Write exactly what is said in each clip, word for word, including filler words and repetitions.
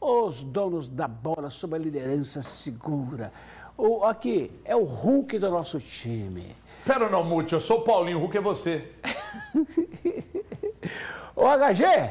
Os donos da bola sob a liderança segura. O, aqui, é o Hulk do nosso time. Pera, não, Mute, eu sou o Paulinho, o Hulk é você. Ô, agá gê!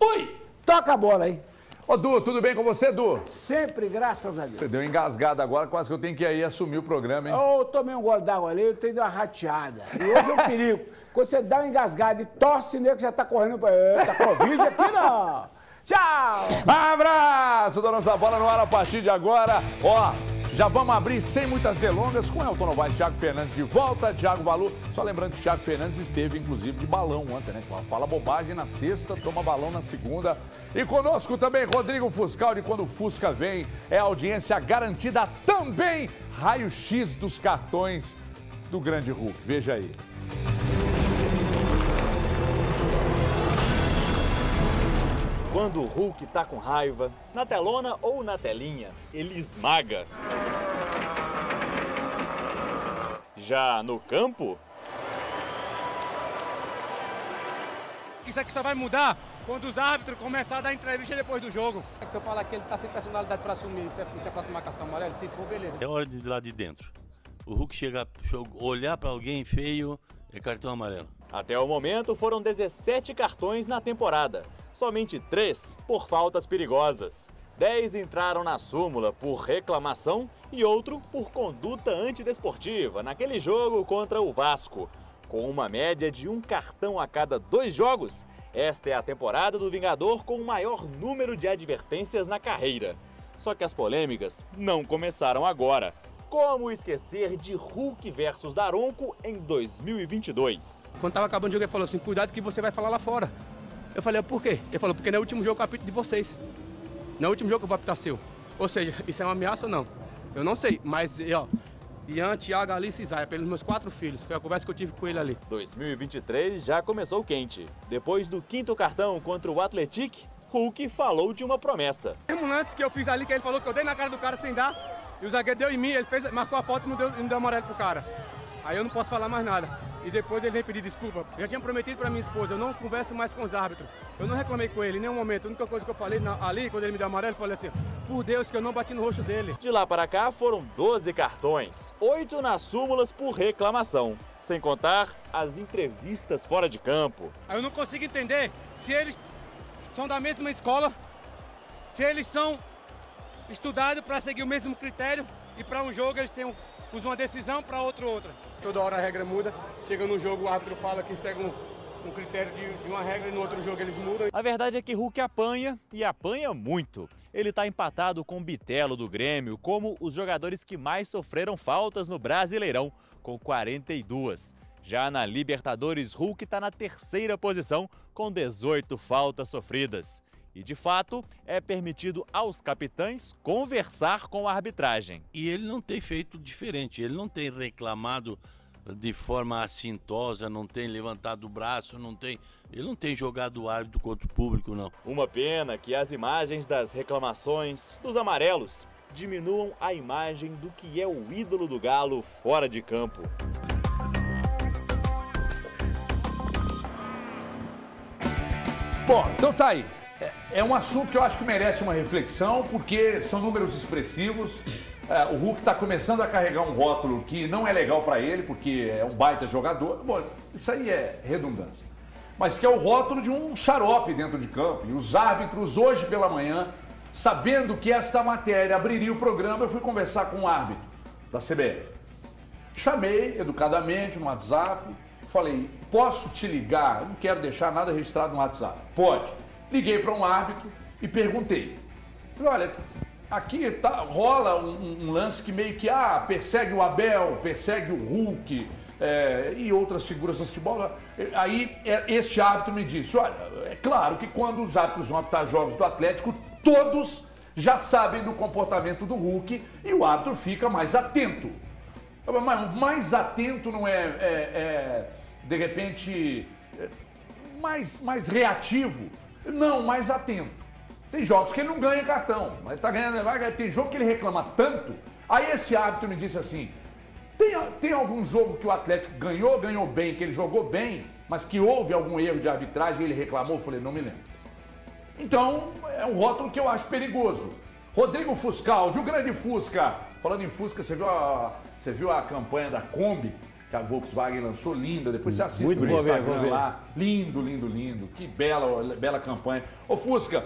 Oi! Toca a bola aí. Ô, Du, tudo bem com você, Edu? Sempre, graças a Deus. Você deu engasgada agora, quase que eu tenho que ir aí assumir o programa, hein? Ô, eu tomei um gole d'água ali, eu tenho uma rateada. E hoje é um perigo. Quando você dá uma engasgada e torce, nego, que já tá correndo pra... Eita, Covid aqui não! Tchau! Abraço, Donos da Bola no ar a partir de agora. Ó, já vamos abrir sem muitas delongas com Elton Novais, Thiago Fernandes de volta, Thiago Valu. Só lembrando que Thiago Fernandes esteve, inclusive, de balão ontem, né? Fala bobagem na sexta, toma balão na segunda. E conosco também Rodrigo Fuscal, de quando o Fusca vem, é audiência garantida também. Raio-X dos cartões do grande Hulk. Veja aí. Quando o Hulk tá com raiva, na telona ou na telinha, ele esmaga. Já no campo... Isso aqui só vai mudar quando os árbitros começarem a dar entrevista depois do jogo. Se eu falar que ele tá sem personalidade pra assumir, isso é, isso é pra tomar cartão amarelo, se for, beleza. É hora de ir lá de dentro. O Hulk chega, olhar pra alguém feio, é cartão amarelo. Até o momento foram dezessete cartões na temporada. Somente três por faltas perigosas. dez entraram na súmula por reclamação e outro por conduta antidesportiva naquele jogo contra o Vasco. Com uma média de um cartão a cada dois jogos, esta é a temporada do Vingador com o maior número de advertências na carreira. Só que as polêmicas não começaram agora. Como esquecer de Hulk versus Daronco em dois mil e vinte e dois? Quando estava acabando o jogo, ele falou assim, cuidado que você vai falar lá fora. Eu falei, por quê? Ele falou, porque não é o último jogo que eu apito de vocês. Não é o último jogo que eu vou apitar seu. Ou seja, isso é uma ameaça ou não? Eu não sei, mas, ó, Ian, Thiago, Alice e Isaia, pelos meus quatro filhos. Foi a conversa que eu tive com ele ali. dois mil e vinte e três já começou quente. Depois do quinto cartão contra o Atlético, Hulk falou de uma promessa. Tem um lance que eu fiz ali, que ele falou que eu dei na cara do cara sem dar... E o zagueiro deu em mim, ele fez, marcou a falta e não deu, não deu amarelo pro cara. Aí eu não posso falar mais nada. E depois ele vem pedir desculpa. Eu já tinha prometido pra minha esposa, eu não converso mais com os árbitros. Eu não reclamei com ele em nenhum momento. A única coisa que eu falei na, ali, quando ele me deu amarelo, eu falei assim, por Deus que eu não bati no rosto dele. De lá para cá foram doze cartões, oito nas súmulas por reclamação. Sem contar as entrevistas fora de campo. Aí eu não consigo entender se eles são da mesma escola, se eles são... estudado para seguir o mesmo critério e para um jogo eles têm um, usam uma decisão, para outro outra. Toda hora a regra muda, chega no jogo o árbitro fala que segue um, um critério de, de uma regra e no outro jogo eles mudam. A verdade é que Hulk apanha e apanha muito. Ele está empatado com o Bitelo do Grêmio como os jogadores que mais sofreram faltas no Brasileirão, com quarenta e duas. Já na Libertadores, Hulk está na terceira posição com dezoito faltas sofridas. E, de fato, é permitido aos capitães conversar com a arbitragem. E ele não tem feito diferente, ele não tem reclamado de forma assintosa, não tem levantado o braço, não tem... ele não tem jogado o árbitro contra o público, não. Uma pena que as imagens das reclamações, dos amarelos, diminuam a imagem do que é o ídolo do Galo fora de campo. Bom, então tá aí. É um assunto que eu acho que merece uma reflexão, porque são números expressivos. O Hulk está começando a carregar um rótulo que não é legal para ele, porque é um baita jogador. Bom, isso aí é redundância. Mas que é o rótulo de um xarope dentro de campo. E os árbitros, hoje pela manhã, sabendo que esta matéria abriria o programa, eu fui conversar com um árbitro da C B F. Chamei educadamente no WhatsApp, falei, posso te ligar? Eu não quero deixar nada registrado no WhatsApp. Pode. Liguei para um árbitro e perguntei. Falei, olha, aqui tá, rola um, um lance que meio que ah, persegue o Abel, persegue o Hulk é, e outras figuras do futebol. Aí este árbitro me disse, olha, é claro que quando os árbitros vão apitar jogos do Atlético, todos já sabem do comportamento do Hulk e o árbitro fica mais atento. Mas mais atento não é, é, é de repente, é, mais, mais reativo. Não, mais atento. Tem jogos que ele não ganha cartão, mas tá ganhando, tem jogo que ele reclama tanto. Aí esse árbitro me disse assim, tem, tem algum jogo que o Atlético ganhou, ganhou bem, que ele jogou bem, mas que houve algum erro de arbitragem e ele reclamou? Eu falei, não me lembro. Então, é um rótulo que eu acho perigoso. Rodrigo Fuscaldi, o grande Fusca. Falando em Fusca, você viu a, você viu a campanha da Kombi que a Volkswagen lançou? Linda, depois você assiste no Instagram lá. Lindo, lindo, lindo. Que bela, bela campanha. Ô, Fusca,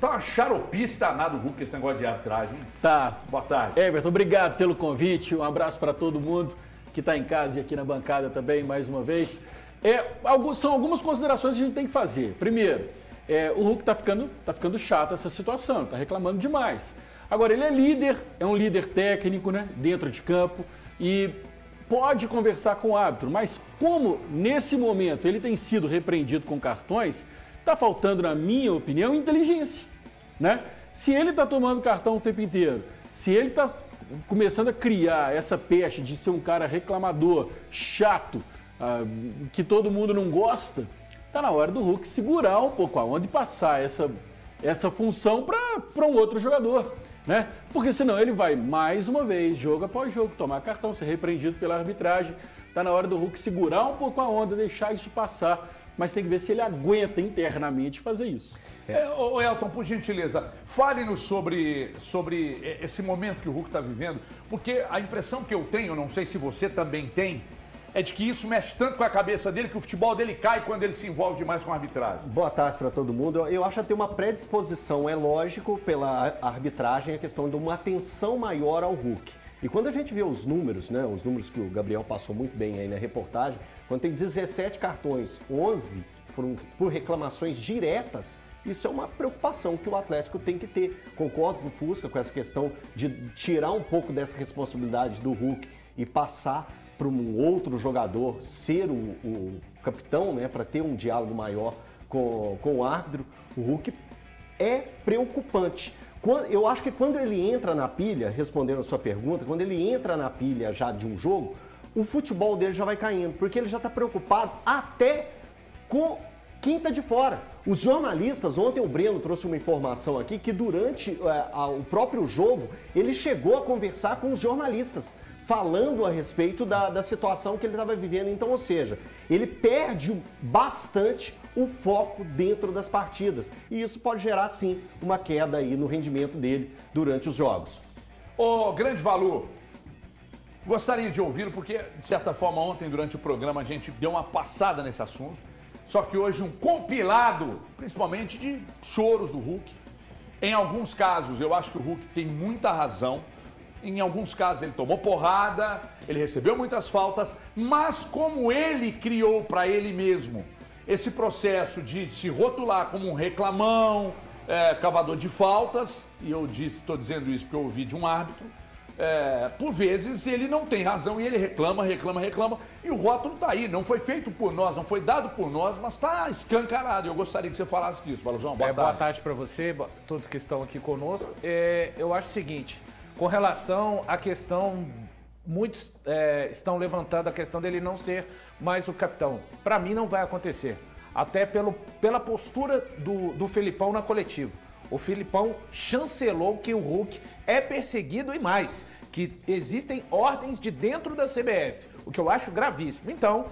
tá uma xaropice danado, Hulk, esse negócio de arbitragem. Tá. Boa tarde. Heverton, obrigado pelo convite. Um abraço para todo mundo que está em casa e aqui na bancada também, mais uma vez. É, são algumas considerações que a gente tem que fazer. Primeiro, é, o Hulk está ficando, tá ficando chato essa situação, está reclamando demais. Agora, ele é líder, é um líder técnico, né, dentro de campo, e pode conversar com o árbitro, mas como nesse momento ele tem sido repreendido com cartões, está faltando, na minha opinião, inteligência, né? Se ele está tomando cartão o tempo inteiro, se ele está começando a criar essa peste de ser um cara reclamador, chato, ah, que todo mundo não gosta, está na hora do Hulk segurar um pouco a onda e passar essa, essa função para um outro jogador, né? Porque senão ele vai, mais uma vez, jogo após jogo, tomar cartão, ser repreendido pela arbitragem. Está na hora do Hulk segurar um pouco a onda, deixar isso passar, mas tem que ver se ele aguenta internamente fazer isso. É, ô Elton, por gentileza, fale-nos sobre, sobre esse momento que o Hulk está vivendo, porque a impressão que eu tenho, não sei se você também tem, é de que isso mexe tanto com a cabeça dele que o futebol dele cai quando ele se envolve demais com a arbitragem. Boa tarde para todo mundo. Eu acho que tem uma predisposição, é lógico, pela arbitragem, a questão de uma atenção maior ao Hulk. E quando a gente vê os números, né, os números que o Gabriel passou muito bem aí na reportagem, quando tem dezessete cartões, onze por, um, por reclamações diretas, isso é uma preocupação que o Atlético tem que ter. Concordo com o Fusca com essa questão de tirar um pouco dessa responsabilidade do Hulk e passar para um outro jogador ser o, o capitão, né, para ter um diálogo maior com, com o árbitro. O Hulk é preocupante. Eu acho que quando ele entra na pilha, respondendo a sua pergunta, quando ele entra na pilha já de um jogo, o futebol dele já vai caindo, porque ele já está preocupado até com quem está de fora. Os jornalistas, ontem o Breno trouxe uma informação aqui, que durante uh, a, o próprio jogo, ele chegou a conversar com os jornalistas, falando a respeito da, da situação que ele estava vivendo. Então, ou seja, ele perde bastante o foco dentro das partidas. E isso pode gerar, sim, uma queda aí no rendimento dele durante os jogos. Ô, grande Valu, gostaria de ouvi-lo, porque, de certa forma, ontem, durante o programa, a gente deu uma passada nesse assunto. Só que hoje um compilado, principalmente de choros do Hulk. Em alguns casos, eu acho que o Hulk tem muita razão. Em alguns casos, ele tomou porrada, ele recebeu muitas faltas. Mas como ele criou para ele mesmo esse processo de se rotular como um reclamão, é, cavador de faltas, e eu disse, estou dizendo isso porque eu ouvi de um árbitro, É, por vezes ele não tem razão e ele reclama, reclama, reclama, e o rótulo está aí, não foi feito por nós, não foi dado por nós, mas está escancarado. Eu gostaria que você falasse disso, Valuzão. Boa, é, boa tarde para você, todos que estão aqui conosco. É, eu acho o seguinte, com relação à questão, muitos é, estão levantando a questão dele não ser mais o capitão. Para mim não vai acontecer, até pelo, pela postura do, do Felipão na coletiva. O Felipão chancelou que o Hulk é perseguido e mais, que existem ordens de dentro da C B F, o que eu acho gravíssimo. Então,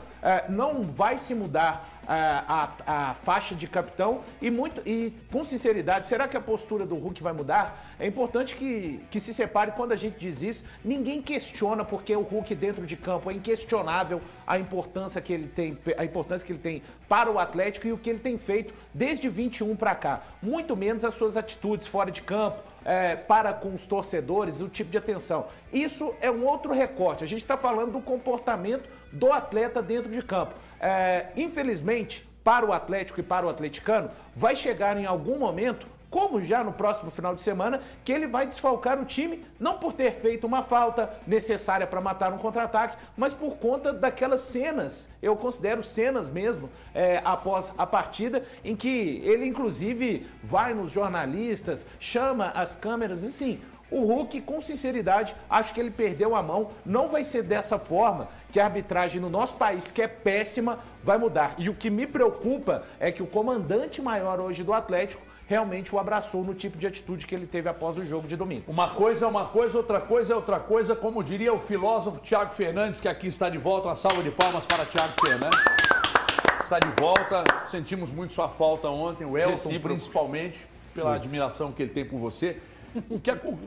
não vai se mudar a, a, a faixa de capitão e, muito, e, com sinceridade, será que a postura do Hulk vai mudar? É importante que, que se separe, quando a gente diz isso, ninguém questiona, porque o Hulk dentro de campo é inquestionável a importância que ele tem, a importância que ele tem para o Atlético e o que ele tem feito desde vinte e um para cá. Muito menos as suas atitudes fora de campo, É, para com os torcedores, o tipo de atenção. Isso é um outro recorte. A gente está falando do comportamento do atleta dentro de campo. É, infelizmente, para o Atlético e para o atleticano, vai chegar em algum momento, como já no próximo final de semana, que ele vai desfalcar o time, não por ter feito uma falta necessária para matar um contra-ataque, mas por conta daquelas cenas, eu considero cenas mesmo, é, após a partida, em que ele inclusive vai nos jornalistas, chama as câmeras, e sim, o Hulk, com sinceridade, acho que ele perdeu a mão. Não vai ser dessa forma que a arbitragem no nosso país, que é péssima, vai mudar. E o que me preocupa é que o comandante maior hoje do Atlético realmente o abraçou no tipo de atitude que ele teve após o jogo de domingo. Uma coisa é uma coisa, outra coisa é outra coisa, como diria o filósofo Thiago Fernandes, que aqui está de volta. Uma salva de palmas para Thiago Fernandes. está de volta. Sentimos muito sua falta ontem, o Elton, principalmente, pela Sim. admiração que ele tem por você.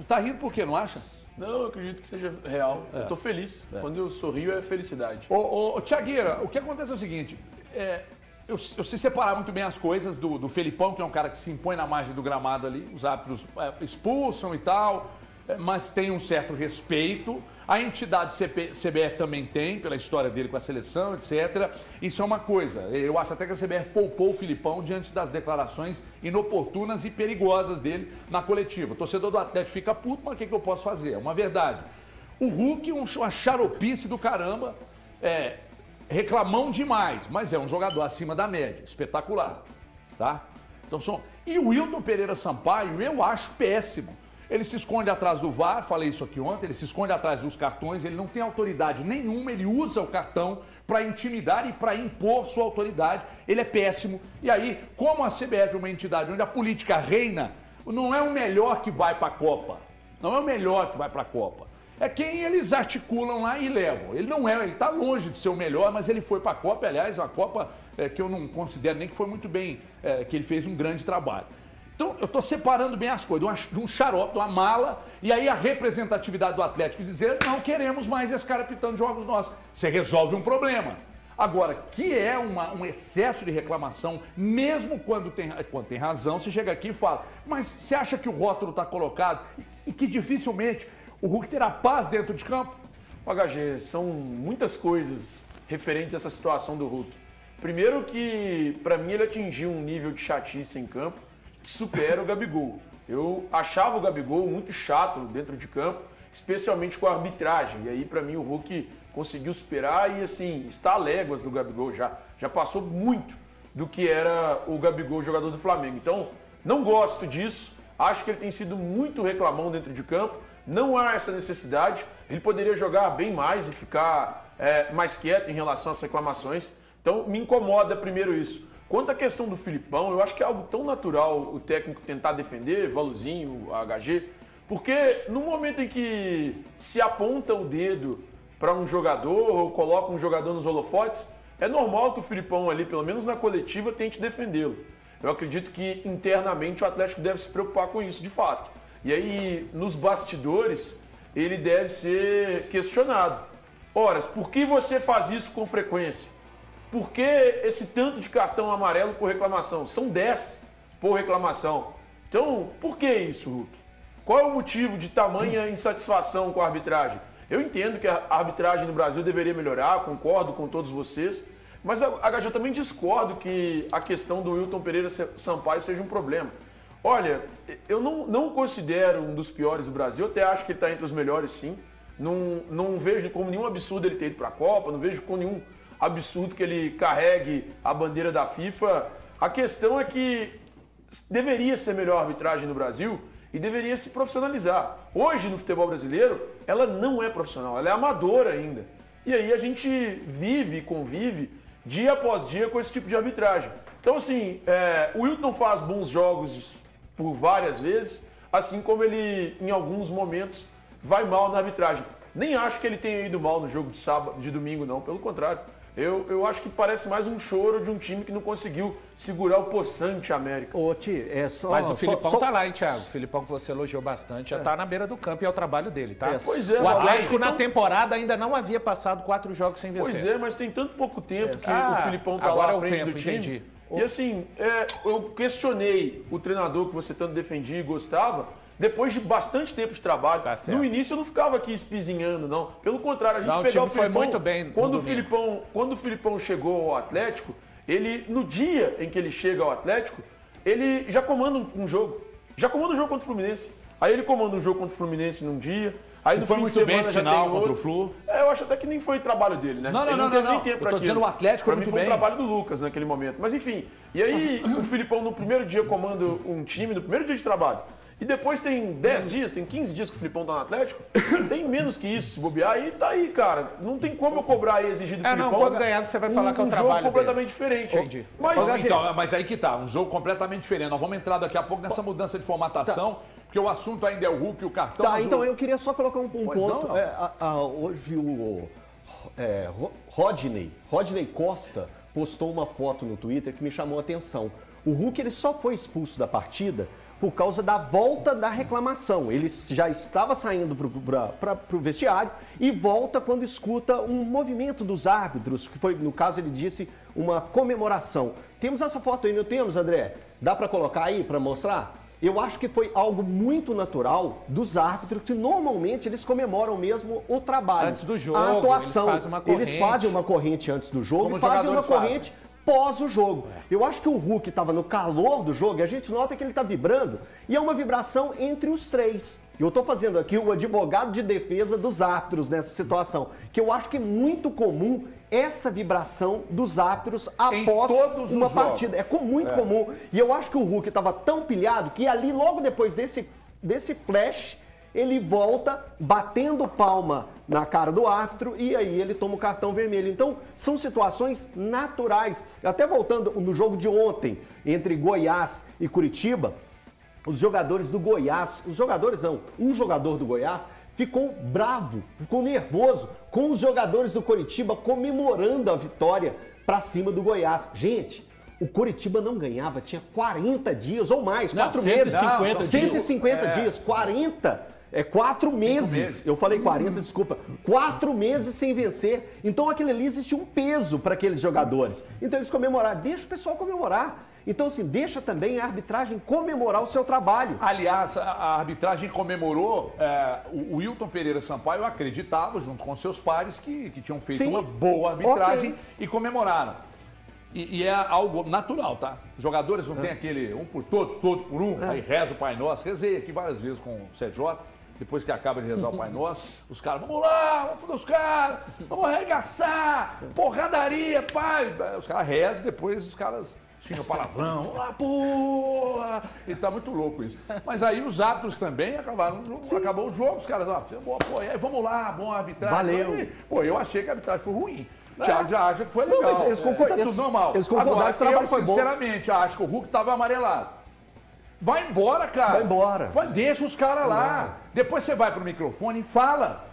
Está rindo por quê, não acha? Não, eu acredito que seja real. É. Estou feliz. É. Quando eu sorrio é felicidade. Ô, ô Thiagueira, o que acontece é o seguinte. É, eu, eu sei separar muito bem as coisas do, do Felipão, que é um cara que se impõe na margem do gramado ali. Os árbitros é, expulsam e tal, é, mas tem um certo respeito. A entidade C B F também tem, pela história dele com a seleção, etcétera. Isso é uma coisa. Eu acho até que a C B F poupou o Felipão diante das declarações inoportunas e perigosas dele na coletiva. O torcedor do Atlético fica puto, mas o que, que eu posso fazer? É uma verdade. O Hulk, uma xaropice do caramba, é, reclamão demais, mas é um jogador acima da média, espetacular. Tá? Então, são... E o Wilton Pereira Sampaio, eu acho péssimo. Ele se esconde atrás do V A R, falei isso aqui ontem, ele se esconde atrás dos cartões, ele não tem autoridade nenhuma, ele usa o cartão para intimidar e para impor sua autoridade, ele é péssimo. E aí, como a C B F é uma entidade onde a política reina, não é o melhor que vai para a Copa, não é o melhor que vai para a Copa. É quem eles articulam lá e levam. Ele não é, ele está longe de ser o melhor, mas ele foi para a Copa, aliás, uma Copa é, que eu não considero nem que foi muito bem, é, que ele fez um grande trabalho. Então, eu estou separando bem as coisas, de um xarope, de uma mala, e aí a representatividade do Atlético dizer, não queremos mais esse cara pitando jogos nossos. Você resolve um problema. Agora, que é uma, um excesso de reclamação, mesmo quando tem, quando tem razão, você chega aqui e fala, mas você acha que o rótulo está colocado e que dificilmente o Hulk terá paz dentro de campo? O H G, são muitas coisas referentes a essa situação do Hulk. Primeiro que, para mim, ele atingiu um nível de chatice em campo, supera o Gabigol. Eu achava o Gabigol muito chato dentro de campo, especialmente com a arbitragem. E aí, para mim, o Hulk conseguiu superar e, assim, está a léguas do Gabigol já. Já passou muito do que era o Gabigol, jogador do Flamengo. Então, não gosto disso. Acho que ele tem sido muito reclamão dentro de campo. Não há essa necessidade. Ele poderia jogar bem mais e ficar é, mais quieto em relação às reclamações. Então, me incomoda primeiro isso. Quanto à questão do Felipão, eu acho que é algo tão natural o técnico tentar defender, Valuzinho, H G, porque no momento em que se aponta o dedo para um jogador ou coloca um jogador nos holofotes, é normal que o Felipão ali, pelo menos na coletiva, tente defendê-lo. Eu acredito que internamente o Atlético deve se preocupar com isso, de fato. E aí, nos bastidores, ele deve ser questionado. Ora, por que você faz isso com frequência? Por que esse tanto de cartão amarelo por reclamação? São dez por reclamação. Então, por que isso, Hulk? Qual é o motivo de tamanha insatisfação com a arbitragem? Eu entendo que a arbitragem no Brasil deveria melhorar, concordo com todos vocês, mas a H G, eu também discordo que a questão do Wilton Pereira Sampaio seja um problema. Olha, eu não, não o considero um dos piores do Brasil, até acho que ele está entre os melhores, sim. Não, não vejo como nenhum absurdo ele ter ido para a Copa, não vejo como nenhum... absurdo que ele carregue a bandeira da FIFA. A questão é que deveria ser melhor a arbitragem no Brasil e deveria se profissionalizar. Hoje, no futebol brasileiro, ela não é profissional, ela é amadora ainda. E aí a gente vive e convive dia após dia com esse tipo de arbitragem. Então, assim, é, o Wilton faz bons jogos por várias vezes, assim como ele, em alguns momentos, vai mal na arbitragem. Nem acho que ele tenha ido mal no jogo de sábado, de domingo, não, pelo contrário. Eu, eu acho que parece mais um choro de um time que não conseguiu segurar o possante América. Ô, Ti, é só... Mas o Felipão só... tá lá, hein, Thiago? O Felipão, que você elogiou bastante, já é. tá na beira do campo e é o trabalho dele, tá? É, pois é. O Atlético, então... na temporada, ainda não havia passado quatro jogos sem vencer. Pois é, mas tem tanto pouco tempo é. que ah, o Felipão tá lá à frente é tempo, do time. Entendi. E assim, é, eu questionei o treinador que você tanto defendia e gostava, depois de bastante tempo de trabalho. Tá no início eu não ficava aqui espizinhando, não. Pelo contrário, a gente não, pegava o, o Felipão... Foi muito bem quando, o Felipão quando o Felipão chegou ao Atlético, ele, no dia em que ele chega ao Atlético, ele já comanda um, um jogo. Já comanda um jogo contra o Fluminense. Aí ele comanda um jogo contra o Fluminense num dia... Aí no foi fim muito de semana, bem final contra outro. o Flu. É, eu acho até que nem foi o trabalho dele, né? Não, não, ele não, não teve não, nem não. tempo para aquilo. Dizendo o Atlético pra mim foi o um trabalho do Lucas naquele momento. Mas enfim, e aí o Felipão no primeiro dia comanda um time, no primeiro dia de trabalho. E depois tem dez dias, tem quinze dias que o Felipão tá no Atlético, tem menos que isso, se bobear, e tá aí, cara. Não tem como eu cobrar e exigir do é, Felipão. Não, quando ganhar você vai falar um, que é um trabalho um jogo completamente dele. diferente. Entendi. Mas, mas, então, mas aí que tá, um jogo completamente diferente. Nós vamos entrar daqui a pouco nessa mudança de formatação, tá. porque o assunto ainda é o Hulk e o cartão. Tá, então o... eu queria só colocar um, um ponto. Não, não. É, a, a, hoje o é, Rodney, Rodney Costa... postou uma foto no Twitter que me chamou a atenção. O Hulk ele só foi expulso da partida por causa da volta da reclamação. Ele já estava saindo para o vestiário e volta quando escuta um movimento dos árbitros, que foi, no caso, ele disse, uma comemoração. Temos essa foto aí, não temos, André? Dá para colocar aí para mostrar? Eu acho que foi algo muito natural dos árbitros, que normalmente eles comemoram mesmo o trabalho. Antes do jogo, a atuação. Eles fazem uma corrente, eles fazem uma corrente antes do jogo Como e fazem uma corrente... Fazem. Pós o jogo. Eu acho que o Hulk estava no calor do jogo e a gente nota que ele está vibrando e é uma vibração entre os três. Eu estou fazendo aqui o advogado de defesa dos árbitros nessa situação, que eu acho que é muito comum essa vibração dos árbitros após uma partida. É muito comum. E eu acho que o Hulk estava tão pilhado que ali, logo depois desse, desse flash, ele volta batendo palma na cara do árbitro e aí ele toma o cartão vermelho. Então, são situações naturais. Até voltando no jogo de ontem, entre Goiás e Coritiba, os jogadores do Goiás, os jogadores não, um jogador do Goiás ficou bravo, ficou nervoso com os jogadores do Coritiba comemorando a vitória para cima do Goiás. Gente... O Coritiba não ganhava, tinha quarenta dias ou mais, quatro meses. cento e cinquenta dias, quarenta, é quatro meses. Eu falei quarenta, desculpa. quatro meses sem vencer. Então aquele ali existia um peso para aqueles jogadores. Então eles comemoraram, deixa o pessoal comemorar. Então, assim, deixa também a arbitragem comemorar o seu trabalho. Aliás, a arbitragem comemorou, é, o Wilton Pereira Sampaio acreditava, junto com seus pares, que, que tinham feito Sim. uma boa arbitragem okay. e comemoraram. E, e é algo natural, tá? Jogadores não é. tem aquele um por todos, todos por um, é. aí reza o Pai Nosso. Rezei aqui várias vezes com o C J, depois que acaba de rezar o Pai Nosso, os caras, vamos lá, vamos foder os caras, vamos arregaçar, porradaria, pai. Os caras rezam, depois os caras xingam palavrão, vamos lá, porra. E tá muito louco isso. Mas aí os árbitros também acabaram, Sim. acabou o jogo, os caras, ó, boa, pô, aí, vamos lá, bom arbitragem. Valeu. E, pô, eu achei que a arbitragem foi ruim. Thiago já acha que foi legal. Não, eles concordam, tá tudo normal. Eles concordaram Agora, que o trabalho eu, foi bom. Sinceramente, acho que o Hulk estava amarelado. Vai embora, cara. Vai embora. Vai, deixa os caras lá. Depois você vai pro microfone e fala.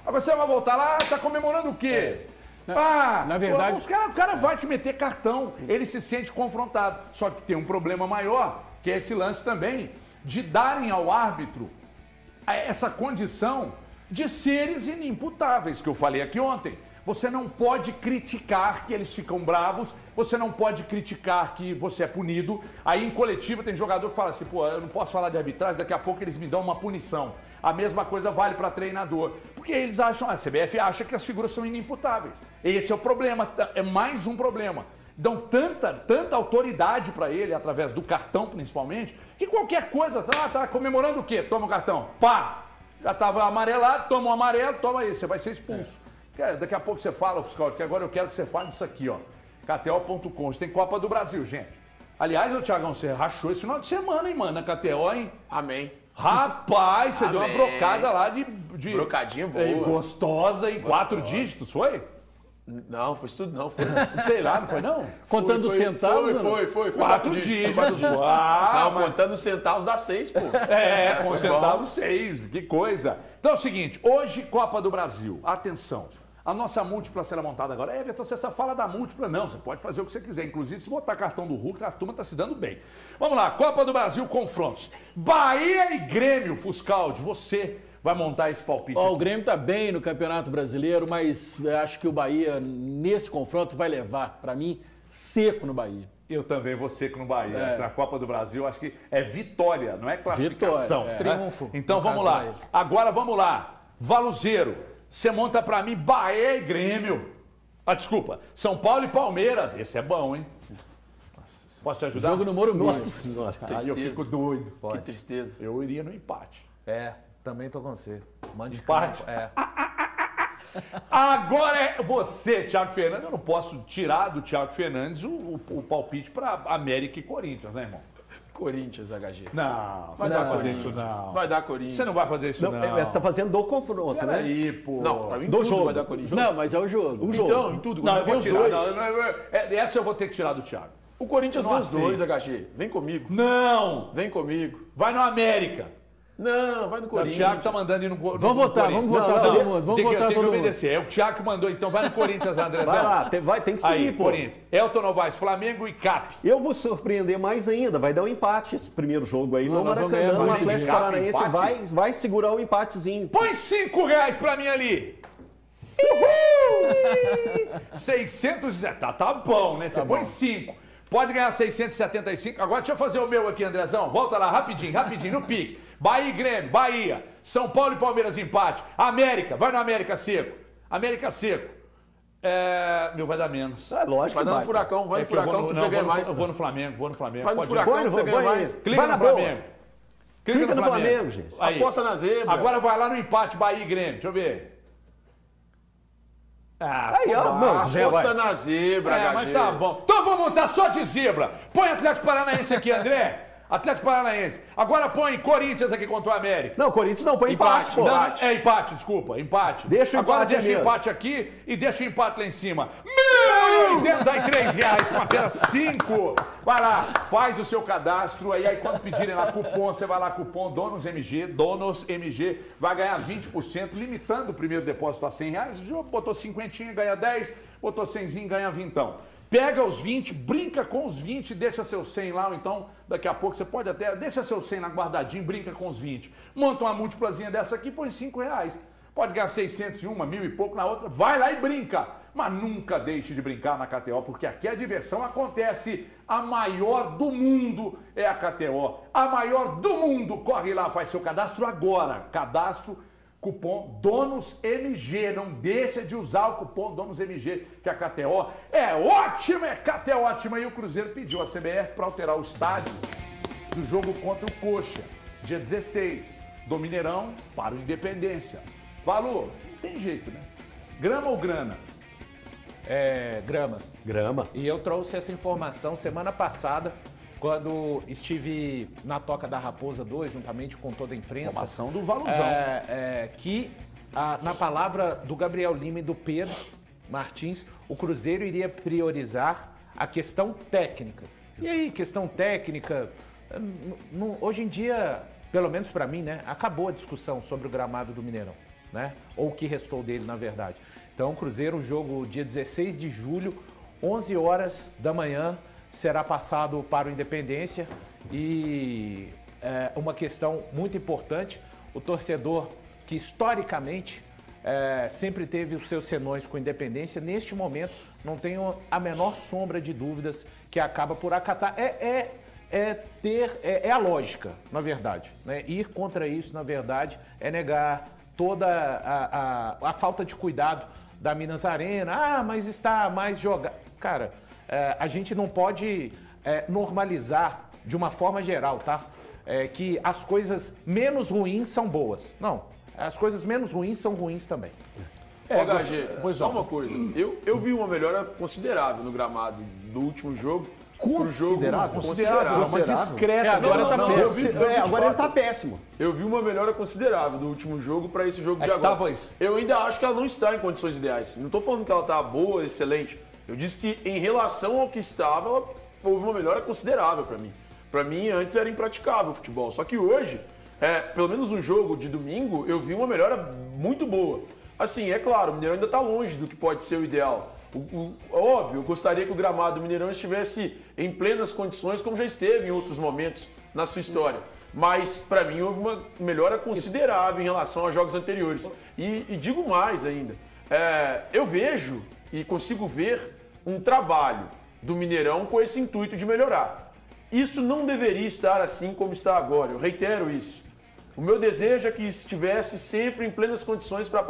Agora você vai voltar lá, tá comemorando o quê? É. Ah, na verdade... Os cara, o cara vai te meter cartão. Ele se sente confrontado. Só que tem um problema maior, que é esse lance também, de darem ao árbitro essa condição de seres inimputáveis, que eu falei aqui ontem. Você não pode criticar que eles ficam bravos, você não pode criticar que você é punido. Aí em coletiva tem jogador que fala assim, pô, eu não posso falar de arbitragem, daqui a pouco eles me dão uma punição. A mesma coisa vale para treinador. Porque eles acham, a C B F acha que as figuras são inimputáveis. Esse é o problema, é mais um problema. Dão tanta, tanta autoridade para ele, através do cartão principalmente, que qualquer coisa, tá, tá comemorando o quê? Toma o cartão, pá! Já tava amarelado, toma o amarelo, toma aí, você vai ser expulso. É. Daqui a pouco você fala, fiscal, que agora eu quero que você fale disso aqui, ó. K T O ponto com, tem Copa do Brasil, gente. Aliás, o Thiagão, você rachou esse final de semana, hein, mano, na K T O, hein? Amém. Rapaz, você Amém. deu uma brocada lá de... de Brocadinha boa. É, gostosa, em quatro dígitos, foi? Não, foi isso tudo não. Foi. Sei lá, não foi não? Contando foi, foi, centavos? Foi, foi, foi. foi quatro dígitos. dígitos. Uau, não, contando centavos dá seis, pô. É, com centavos seis, que coisa. Então é o seguinte, hoje Copa do Brasil, atenção. A nossa múltipla será montada agora. É, Everton, você só fala da múltipla. Não, você pode fazer o que você quiser. Inclusive, se botar cartão do Hulk, a turma tá se dando bem. Vamos lá, Copa do Brasil, confrontos. Bahia e Grêmio, Fuscaldi, você vai montar esse palpite. Ó, o Grêmio tá bem no Campeonato Brasileiro, mas acho que o Bahia, nesse confronto, vai levar, para mim, seco no Bahia. Eu também vou seco no Bahia. É. Na Copa do Brasil, acho que é vitória, não é classificação. Vitória, é. Né? Triunfo. Então, vamos lá. Agora, vamos lá. Valuzeiro. Você monta pra mim Bahia e Grêmio. Ah, desculpa. São Paulo e Palmeiras. Esse é bom, hein? Posso te ajudar? Jogo no Morumbi. Nossa Senhora. Aí eu fico doido. Pode. Que tristeza. Eu iria no empate. É, também tô com você. Mande empate. Campo, é. Agora é você, Thiago Fernandes. Eu não posso tirar do Thiago Fernandes o, o, o palpite pra América e Corinthians, né, irmão? Corinthians, H G. Não, você não vai fazer isso não. Vai dar Corinthians. Você não vai fazer isso não. não. Você tá fazendo do confronto, Pera né? aí, pô. Não, pra mim do jogo vai dar Corinthians. Não, mas é o jogo. O jogo. Então, em tudo. Não, eu vou tirar. Não, não, não, essa eu vou ter que tirar do Thiago. O Corinthians não, dos assim. dois, H G. Vem comigo. Não. Vem comigo. Vai no América. Não, vai no Corinthians. O Thiago tá mandando ir no, no, vamos no votar, Corinthians. Vamos votar, vamos votar todo mundo. Vamos votar todo mundo. Tem que obedecer. É o Thiago que mandou, então vai no Corinthians, André. Vai lá, tem, vai, tem que seguir, aí, pô. Corinthians. Elton Novais, Flamengo e C A P. Eu vou surpreender mais ainda, vai dar um empate esse primeiro jogo aí. Não, no Maracanã, o Atlético Paranaense vai, vai segurar o um empatezinho. Põe cinco reais pra mim ali. Uhul! seiscentos... Tá, tá bom, né? Você tá põe cinco. Pode ganhar seiscentos e setenta e cinco. Agora deixa eu fazer o meu aqui, Andrezão. Volta lá, rapidinho, rapidinho, no pique. Bahia e Grêmio, Bahia. São Paulo e Palmeiras, empate. América, vai no América seco. América seco. É... Meu, vai dar menos. É lógico vai que vai. Furacão, vai é no Furacão, vai no Furacão, vai mais. Eu vou no Flamengo, vou no Flamengo. Vai no Furacão, vai, você vai, ganha vai, mais. Clica no Flamengo. Clica, Clica no, no Flamengo, Flamengo gente. Aí. Aposta na zebra. Agora vai lá no empate, Bahia e Grêmio. Deixa eu ver. Ah, aí, ó, mano, aposta na zebra, é, mas tá bom. Então vamos montar só de zebra. Põe Atlético Paranaense aqui, André. Atlético Paranaense. Agora põe Corinthians aqui contra o América. Não, Corinthians não, põe empate, empate pô. Não, é empate, desculpa, empate. Deixa o empate. Agora deixa o empate aqui e deixa o empate lá em cima. mil e oitenta e três reais com apenas cinco. Vai lá, faz o seu cadastro. Aí, aí quando pedirem lá cupom, você vai lá, cupom DonosMG, DonosMG, vai ganhar vinte por cento, limitando o primeiro depósito a cem reais. Botou cinquentinha, ganha dez, botou cemzinho, ganha vintão. Pega os vinte, brinca com os vinte, deixa seu cem lá, ou então daqui a pouco você pode até, deixa seu cem lá guardadinho, brinca com os vinte. Monta uma múltiplazinha dessa aqui, põe cinco reais. Pode ganhar seiscentos e um, mil e pouco na outra, vai lá e brinca. Mas nunca deixe de brincar na K T O, porque aqui a diversão acontece. A maior do mundo é a K T O. A maior do mundo. Corre lá, faz seu cadastro agora. Cadastro, cupom DonosMG. Não deixa de usar o cupom DonosMG, que a K T O é ótima, é K T O ótima. E o Cruzeiro pediu a C B F para alterar o estádio do jogo contra o Coxa, dia dezesseis, do Mineirão para o Independência. Valor, não tem jeito, né? Grama ou grana? É, grama. Grama. E eu trouxe essa informação semana passada, quando estive na Toca da Raposa dois, juntamente com toda a imprensa. Informação do Valuzão. É, é, que, a, na palavra do Gabriel Lima e do Pedro Martins, o Cruzeiro iria priorizar a questão técnica. E aí, questão técnica, no, hoje em dia, pelo menos para mim, né, acabou a discussão sobre o gramado do Mineirão, né? Ou o que restou dele, na verdade. Então, Cruzeiro, jogo dia dezesseis de julho, onze horas da manhã, será passado para o Independência. E é, uma questão muito importante, o torcedor que historicamente é, sempre teve os seus senões com Independência, neste momento não tem a menor sombra de dúvidas que acaba por acatar. É... é É, ter, é, é a lógica, na verdade. Né? Ir contra isso, na verdade, é negar toda a, a, a falta de cuidado da Minas Arena. Ah, mas está mais jogado. Cara, é, a gente não pode é, normalizar de uma forma geral, tá? É, que as coisas menos ruins são boas. Não, as coisas menos ruins são ruins também. É, H G, pois só uma coisa. Eu, eu vi uma melhora considerável no gramado do último jogo. Considerável, jogo, considerável, considerável, uma discreta. É, agora não, não, tá não, péssimo. Eu vi, eu vi, é, agora ele tá péssimo. Eu vi uma melhora considerável do último jogo para esse jogo é de agora. Tava isso. Eu ainda acho que ela não está em condições ideais. Não tô falando que ela tá boa, excelente. Eu disse que em relação ao que estava, ela, houve uma melhora considerável para mim. Para mim, antes era impraticável o futebol. Só que hoje, é, pelo menos no jogo de domingo, eu vi uma melhora muito boa. Assim, é claro, o Mineirão ainda tá longe do que pode ser o ideal. O, o, óbvio, eu gostaria que o gramado do Mineirão estivesse em plenas condições, como já esteve em outros momentos na sua história. Mas, para mim, houve uma melhora considerável em relação aos jogos anteriores. E, e digo mais ainda, é, eu vejo e consigo ver um trabalho do Mineirão com esse intuito de melhorar. Isso não deveria estar assim como está agora, eu reitero isso. O meu desejo é que estivesse sempre em plenas condições para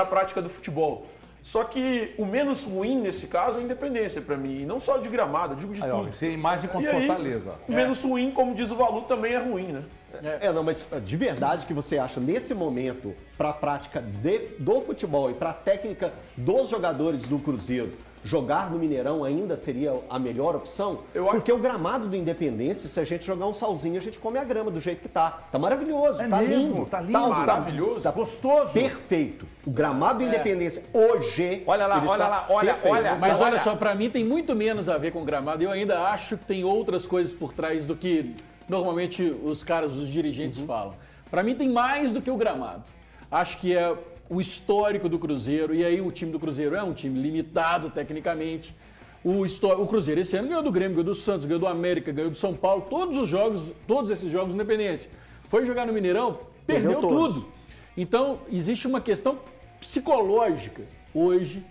a prática do futebol. Só que o menos ruim, nesse caso, é a Independência para mim. E não só de gramado, eu digo de aí, tudo. Isso é imagem contra aí, Fortaleza. O menos é. ruim, como diz o Valu, também é ruim, né? É, é não, mas de verdade que você acha, nesse momento, para a prática de, do futebol e para a técnica dos jogadores do Cruzeiro, jogar no Mineirão ainda seria a melhor opção? Eu acho... Porque o gramado do Independência, se a gente jogar um salzinho, a gente come a grama do jeito que tá. Tá maravilhoso, é tá, mesmo, lindo, tá lindo. Tá lindo, maravilhoso, tá gostoso. Perfeito. O gramado do Independência é. hoje... Olha lá, olha lá, olha, perfeito. olha. Mas olha, olha só, pra mim tem muito menos a ver com o gramado. Eu ainda acho que tem outras coisas por trás do que normalmente os caras, os dirigentes uhum. falam. Para mim tem mais do que o gramado. Acho que é o histórico do Cruzeiro, e aí o time do Cruzeiro é um time limitado tecnicamente. O, o Cruzeiro esse ano ganhou do Grêmio, ganhou do Santos, ganhou do América, ganhou do São Paulo, todos os jogos, todos esses jogos de Independência. Foi jogar no Mineirão, perdeu, perdeu tudo. Então, existe uma questão psicológica hoje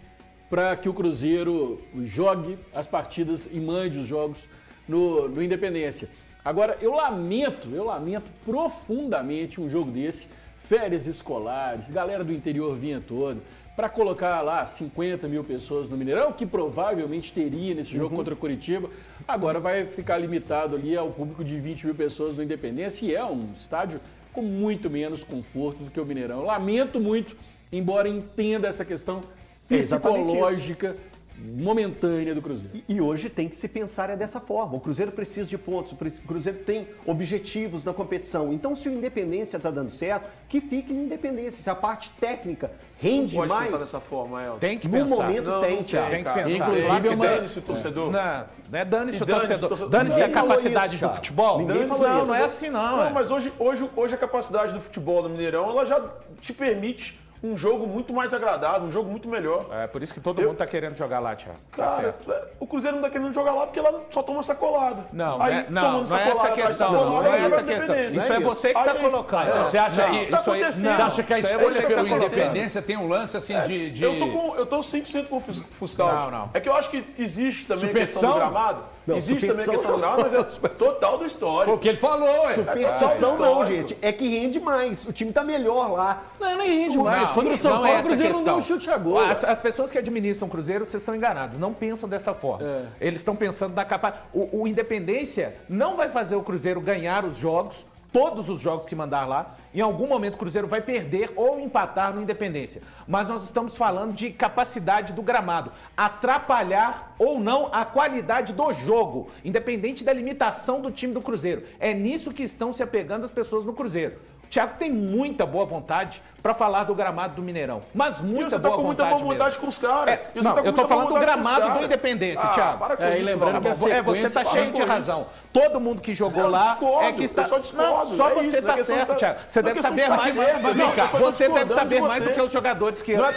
para que o Cruzeiro jogue as partidas e mande os jogos no, no Independência. Agora, eu lamento, eu lamento profundamente um jogo desse, férias escolares, galera do interior vinha toda, para colocar lá cinquenta mil pessoas no Mineirão, que provavelmente teria nesse jogo, uhum, contra o Coritiba. Agora vai ficar limitado ali ao público de vinte mil pessoas no Independência, e é um estádio com muito menos conforto do que o Mineirão. Eu lamento muito, embora entenda essa questão psicológica momentânea do Cruzeiro. E, e hoje tem que se pensar é dessa forma. O Cruzeiro precisa de pontos, o Cruzeiro tem objetivos na competição. Então, se o Independência está dando certo, que fique no Independência. Se a parte técnica rende mais... Não pode pensar dessa forma, Elton. Tem que pensar. No momento não, tem, Thiago. Tem, tem que pensar. Inclusive, é uma... dane-se o torcedor. Não, não é dane-se o torcedor. Dane-se a capacidade isso, do futebol. Ninguém falou não, isso. Não é assim, não. Não, é. Mas hoje, hoje, hoje a capacidade do futebol no Mineirão, ela já te permite... um jogo muito mais agradável, um jogo muito melhor. É, por isso que todo eu... mundo tá querendo jogar lá, Thiago. Cara, tá o Cruzeiro não tá querendo jogar lá porque ela só toma sacolada. Não, aí, não, não, não é essa questão. Não é essa questão. Isso é você que tá colocando. Você acha que você acha que a escolha pelo Independência tem um lance assim de... de... Eu, tô com, eu tô cem por cento com o Fuscal. Não, não. É que eu acho que existe também a questão do gramado. Não, existe também a questão do gramado, mas é total do histórico. Porque ele falou, é. Superstição não, gente. É que rende mais. O time tá melhor lá. Não, nem rende mais. Quando o São Paulo, é o Cruzeiro não deu um chute a gol. As, as pessoas que administram o Cruzeiro, vocês são enganados. Não pensam desta forma. É. Eles estão pensando na capacidade. O, o Independência não vai fazer o Cruzeiro ganhar os jogos, todos os jogos que mandar lá. Em algum momento o Cruzeiro vai perder ou empatar no Independência. Mas nós estamos falando de capacidade do gramado. Atrapalhar ou não a qualidade do jogo, independente da limitação do time do Cruzeiro. É nisso que estão se apegando as pessoas no Cruzeiro. O Thiago tem muita boa vontade para falar do gramado do Mineirão, mas muita e você boa tá com vontade muita boa vontade mesmo. Com os caras. É, não, tá eu tô falando do gramado do Independência, ah, Thiago. Para com é, isso, lembrando que é, você tá cheio de razão. Todo mundo que jogou eu lá discordo, é que está eu só discordo, não, só é você isso, tá certo, de... Thiago. Você deve saber mais, não, você deve saber mais do que os jogadores que jogam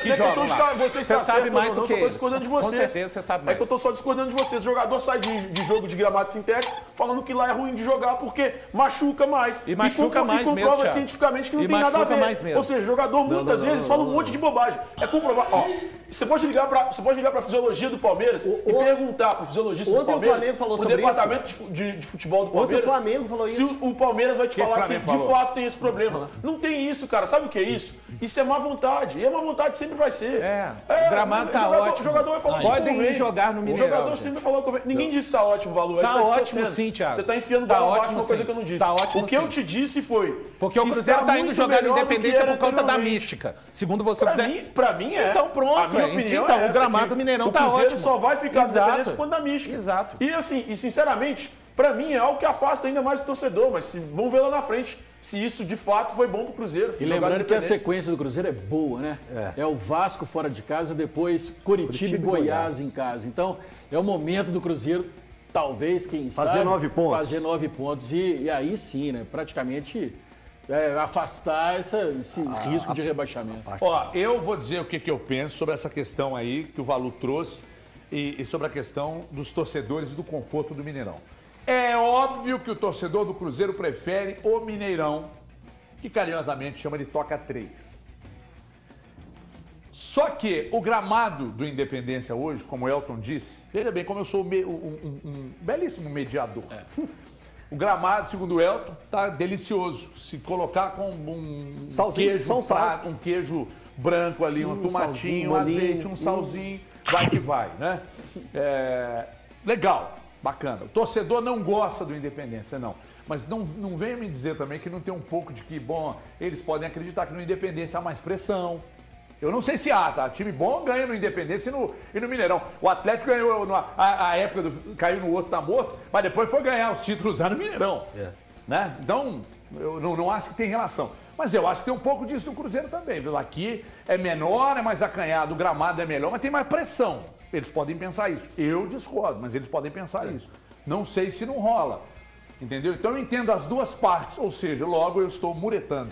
lá. Você sabe mais do que eles. Eu tô discordando de vocês. Com certeza você sabe mais. É que eu tô só discordando de vocês. O jogador sai de jogo de gramado sintético falando que lá é ruim de jogar porque machuca mais e machuca mais mesmo. Comprova cientificamente que não tem nada a ver. Ou seja, jogador muitas vezes fala um monte de bobagem. É comprovar. Ó, você pode ligar para você pode ligar para fisiologia do Palmeiras o, e o, perguntar para o fisiologista do Palmeiras. O, falou o sobre departamento isso. De, de futebol do Palmeiras. O Flamengo falou isso. Se o Palmeiras vai te que falar assim, falou. De fato tem esse problema. Não tem isso, cara. Sabe o que é isso? Isso é má vontade. E a má vontade sempre vai ser. É. é o gramado tá jogador, ótimo. O jogador vai falar podem ir jogar no Mineirão. O jogador sempre falou que ninguém não. disse que tá ótimo, Valu. Tá ótimo sim, Thiago. Você tá enfiando tá o abaixo uma coisa que eu não disse. O que eu te disse foi porque o Cruzeiro tá indo jogar no Independência por causa da mística. Segundo você quiser. Pra mim é. Então pronto. Minha opinião então, é o gramado do Mineirão o tá ótimo. O Cruzeiro só vai ficar dependendo quando da mística. Exato. E assim, e sinceramente, pra mim é algo que afasta ainda mais o torcedor, mas se, vamos ver lá na frente se isso de fato foi bom pro Cruzeiro. E lembrando que a sequência do Cruzeiro é boa, né? É, é o Vasco fora de casa, depois Coritiba e Goiás, Goiás em casa. Então é o momento do Cruzeiro, talvez, quem fazer sabe, nove pontos. fazer nove pontos. E, e aí sim, né? Praticamente... É, afastar essa, esse ah, risco de rebaixamento. Ó, eu vou dizer o que, que eu penso sobre essa questão aí que o Valu trouxe e, e sobre a questão dos torcedores e do conforto do Mineirão. É óbvio que o torcedor do Cruzeiro prefere o Mineirão, que carinhosamente chama de Toca três. Só que o gramado do Independência hoje, como o Elton disse, veja bem como eu sou me, um, um, um belíssimo mediador. É. O gramado, segundo o Elton, tá delicioso. Se colocar com um salzinho, queijo, sal, prato, sal. um queijo branco ali, um, um tomatinho, um azeite, um salzinho, um... vai que vai, né? É... Legal, bacana. O torcedor não gosta do Independência, não. Mas não, não venha me dizer também que não tem um pouco de que, bom, eles podem acreditar que no Independência há mais pressão. Eu não sei se há, tá? Time bom ganha no Independência e no, e no Mineirão. O Atlético ganhou na a, a época do caiu no outro, tá morto, mas depois foi ganhar os títulos lá no Mineirão. É. Né? Então, eu não, não acho que tem relação. Mas eu acho que tem um pouco disso no Cruzeiro também. Aqui é menor, é mais acanhado, o gramado é melhor, mas tem mais pressão. Eles podem pensar isso. Eu discordo, mas eles podem pensar é. isso. Não sei se não rola. Entendeu? Então eu entendo as duas partes, ou seja, logo eu estou muretando.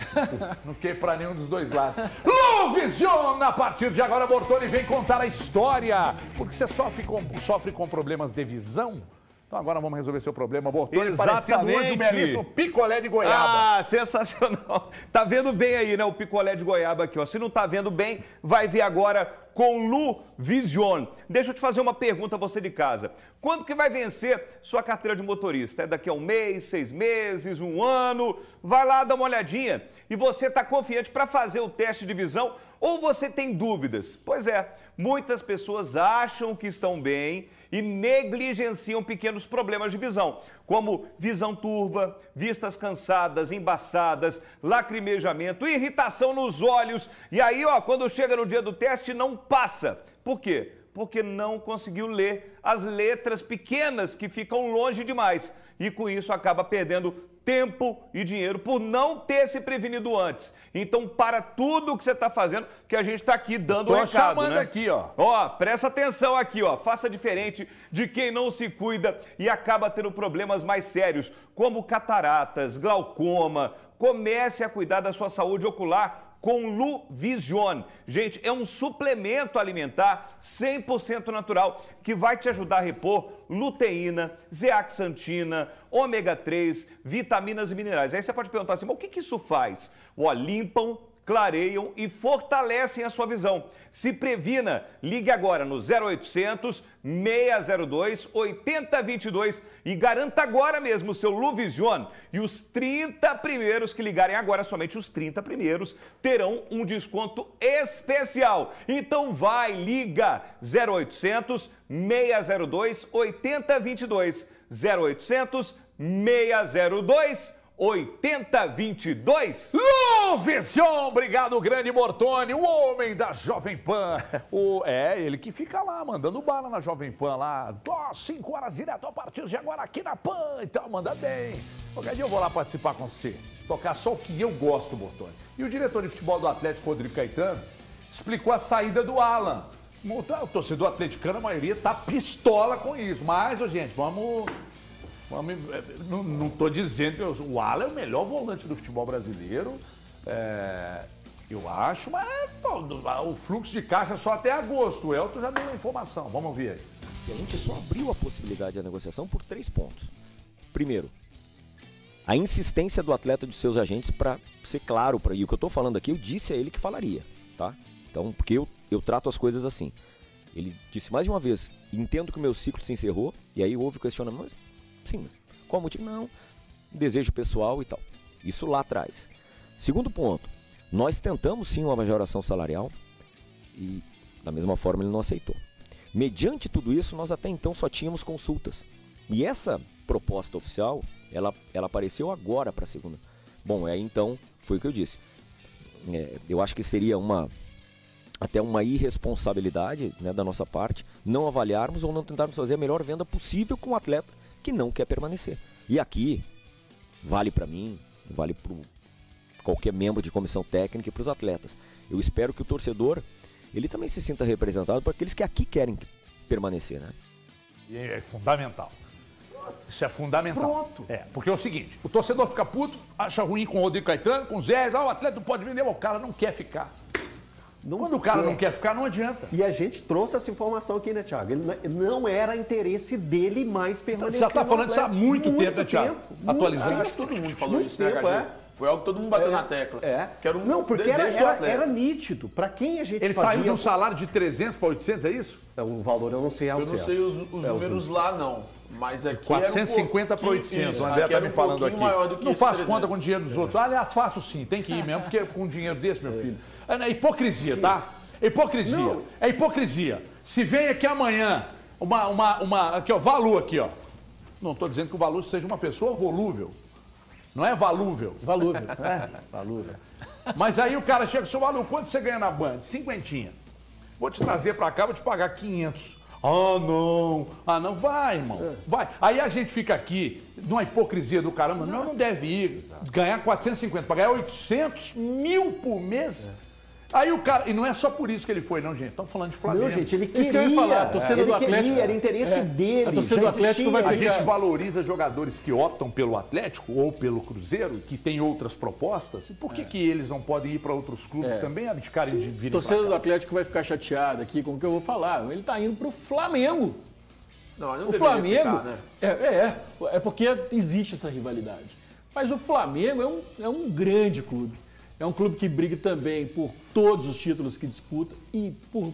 Não fiquei para nenhum dos dois lados. Lu Vision, a partir de agora, Bortoni vem contar a história. Porque você sofre com, sofre com problemas de visão? Então agora vamos resolver seu problema, Bortoni, parecendo hoje o belíssimo picolé de goiaba. Ah, sensacional. Tá vendo bem aí, né, o picolé de goiaba aqui, ó. Se não tá vendo bem, vai ver agora com Lu Vision. Deixa eu te fazer uma pergunta, você de casa. Quando que vai vencer sua carteira de motorista? É daqui a um mês, seis meses, um ano? Vai lá, dá uma olhadinha. E você tá confiante para fazer o teste de visão ou você tem dúvidas? Pois é, muitas pessoas acham que estão bem e negligenciam pequenos problemas de visão, como visão turva, vistas cansadas, embaçadas, lacrimejamento, irritação nos olhos. E aí, ó, quando chega no dia do teste, não passa. Por quê? Porque não conseguiu ler as letras pequenas que ficam longe demais. E com isso acaba perdendo tempo e dinheiro por não ter se prevenido antes. Então, para tudo o que você está fazendo, que a gente está aqui dando o recado, né? Tô chamando aqui, ó. Ó, presta atenção aqui, ó. Faça diferente de quem não se cuida e acaba tendo problemas mais sérios, como cataratas, glaucoma. Comece a cuidar da sua saúde ocular com Lu Vision. Gente, é um suplemento alimentar cem por cento natural que vai te ajudar a repor luteína, zeaxantina, ômega três, vitaminas e minerais. Aí você pode perguntar assim, mas o que, que isso faz? Ó, limpam, clareiam e fortalecem a sua visão. Se previna, ligue agora no zero oitocentos, seis zero dois, oito zero dois dois e garanta agora mesmo o seu Lu Vision. E os trinta primeiros que ligarem agora, somente os trinta primeiros, terão um desconto especial. Então vai, liga zero oitocentos, seis zero dois, oito zero dois dois, zero oitocentos, seis zero dois, oito zero dois dois. Lu Vision, obrigado, grande Bortoni, o homem da Jovem Pan. O, é, ele que fica lá, mandando bala na Jovem Pan, lá, cinco horas direto a partir de agora aqui na Pan. Então, manda bem. Qualquer dia eu vou lá participar com você, tocar só o que eu gosto, Bortoni. E o diretor de futebol do Atlético, Rodrigo Caetano, explicou a saída do Alan. O torcedor atleticano, a maioria, tá pistola com isso. Mas, gente, vamos... Não estou dizendo que o Alan é o melhor volante do futebol brasileiro, é, eu acho, mas pô, o fluxo de caixa é só até agosto. O Elton já deu uma informação, vamos ver aí. E a gente só abriu a possibilidade da negociação por três pontos. Primeiro, a insistência do atleta e dos seus agentes para ser claro, pra, e o que eu estou falando aqui, eu disse a ele que falaria, tá? Então, porque eu, eu trato as coisas assim. Ele disse mais de uma vez, entendo que o meu ciclo se encerrou, e aí houve questionamento, mas... Sim, mas qual motivo? Não, desejo pessoal e tal. Isso lá atrás. Segundo ponto, nós tentamos sim uma majoração salarial e da mesma forma ele não aceitou. Mediante tudo isso, nós até então só tínhamos consultas. E essa proposta oficial, ela, ela apareceu agora para a segunda. Bom, é então, foi o que eu disse. É, eu acho que seria uma... até uma irresponsabilidade, né, da nossa parte, não avaliarmos ou não tentarmos fazer a melhor venda possível com o atleta que não quer permanecer. E aqui, vale para mim, vale para qualquer membro de comissão técnica e para os atletas. Eu espero que o torcedor, ele também se sinta representado por aqueles que aqui querem permanecer, né? E é fundamental. Isso é fundamental. Pronto. É, porque é o seguinte, o torcedor fica puto, acha ruim com o Rodrigo Caetano, com o Zé, ah, o atleta não pode vender, o cara não quer ficar. Não Quando quer. O cara não quer ficar, não adianta. E a gente trouxe essa informação aqui, né, Thiago? Ele não era interesse dele mais permanecer. Você já tá falando isso há muito, muito tempo, né, Thiago? Tempo, Atualizando. Muito, acho que todo mundo falou muito isso, tempo, né, H G? É. Foi algo que todo mundo bateu é, na tecla. É. Que era um não, porque era, era, era nítido. Para quem a gente ele fazia... Ele saiu de um salário de trezentos para oitocentos, é isso? É, o valor eu não sei ao certo. Eu não sei os, os, é, números, os números lá, não. Mas aqui quatrocentos e cinquenta para oitocentos, o André está me falando aqui. Não faço conta com o dinheiro dos outros. Aliás, faço sim, tem que ir mesmo, porque com dinheiro desse, meu filho... É hipocrisia, tá? Hipocrisia. Não. É hipocrisia. Se vem aqui amanhã, uma, uma, uma, aqui, ó, Valu aqui, ó. Não estou dizendo que o Valu seja uma pessoa volúvel. Não é valúvel. Valúvel. É. Valúvel. Mas aí o cara chega e diz, seu Valu, quanto você ganha na Band? Cinquentinha. Vou te trazer para cá, vou te pagar quinhentos. Ah, não. Ah, não. Vai, irmão. Vai. Aí a gente fica aqui numa hipocrisia do caramba. Não, não deve ir. Ganhar quatrocentos e cinquenta, pagar oitocentos mil por mês. É. Aí o cara... E não é só por isso que ele foi, não, gente. Estamos falando de Flamengo. Não, gente, ele queria. Isso que eu ia falar. A torcida do Atlético... Queria, era interesse é, dele. A torcida do Atlético vai ficar... A gente valoriza jogadores que optam pelo Atlético ou pelo Cruzeiro, que tem outras propostas. E por que, é. que eles não podem ir para outros clubes é. também, abdicarem Sim. de vir? A torcida do Atlético vai ficar chateada aqui com o que eu vou falar. Ele está indo para o Flamengo. Não, não o Flamengo... Ficar, né? é, é, é porque existe essa rivalidade. Mas o Flamengo é um, é um grande clube. É um clube que briga também por todos os títulos que disputa e, por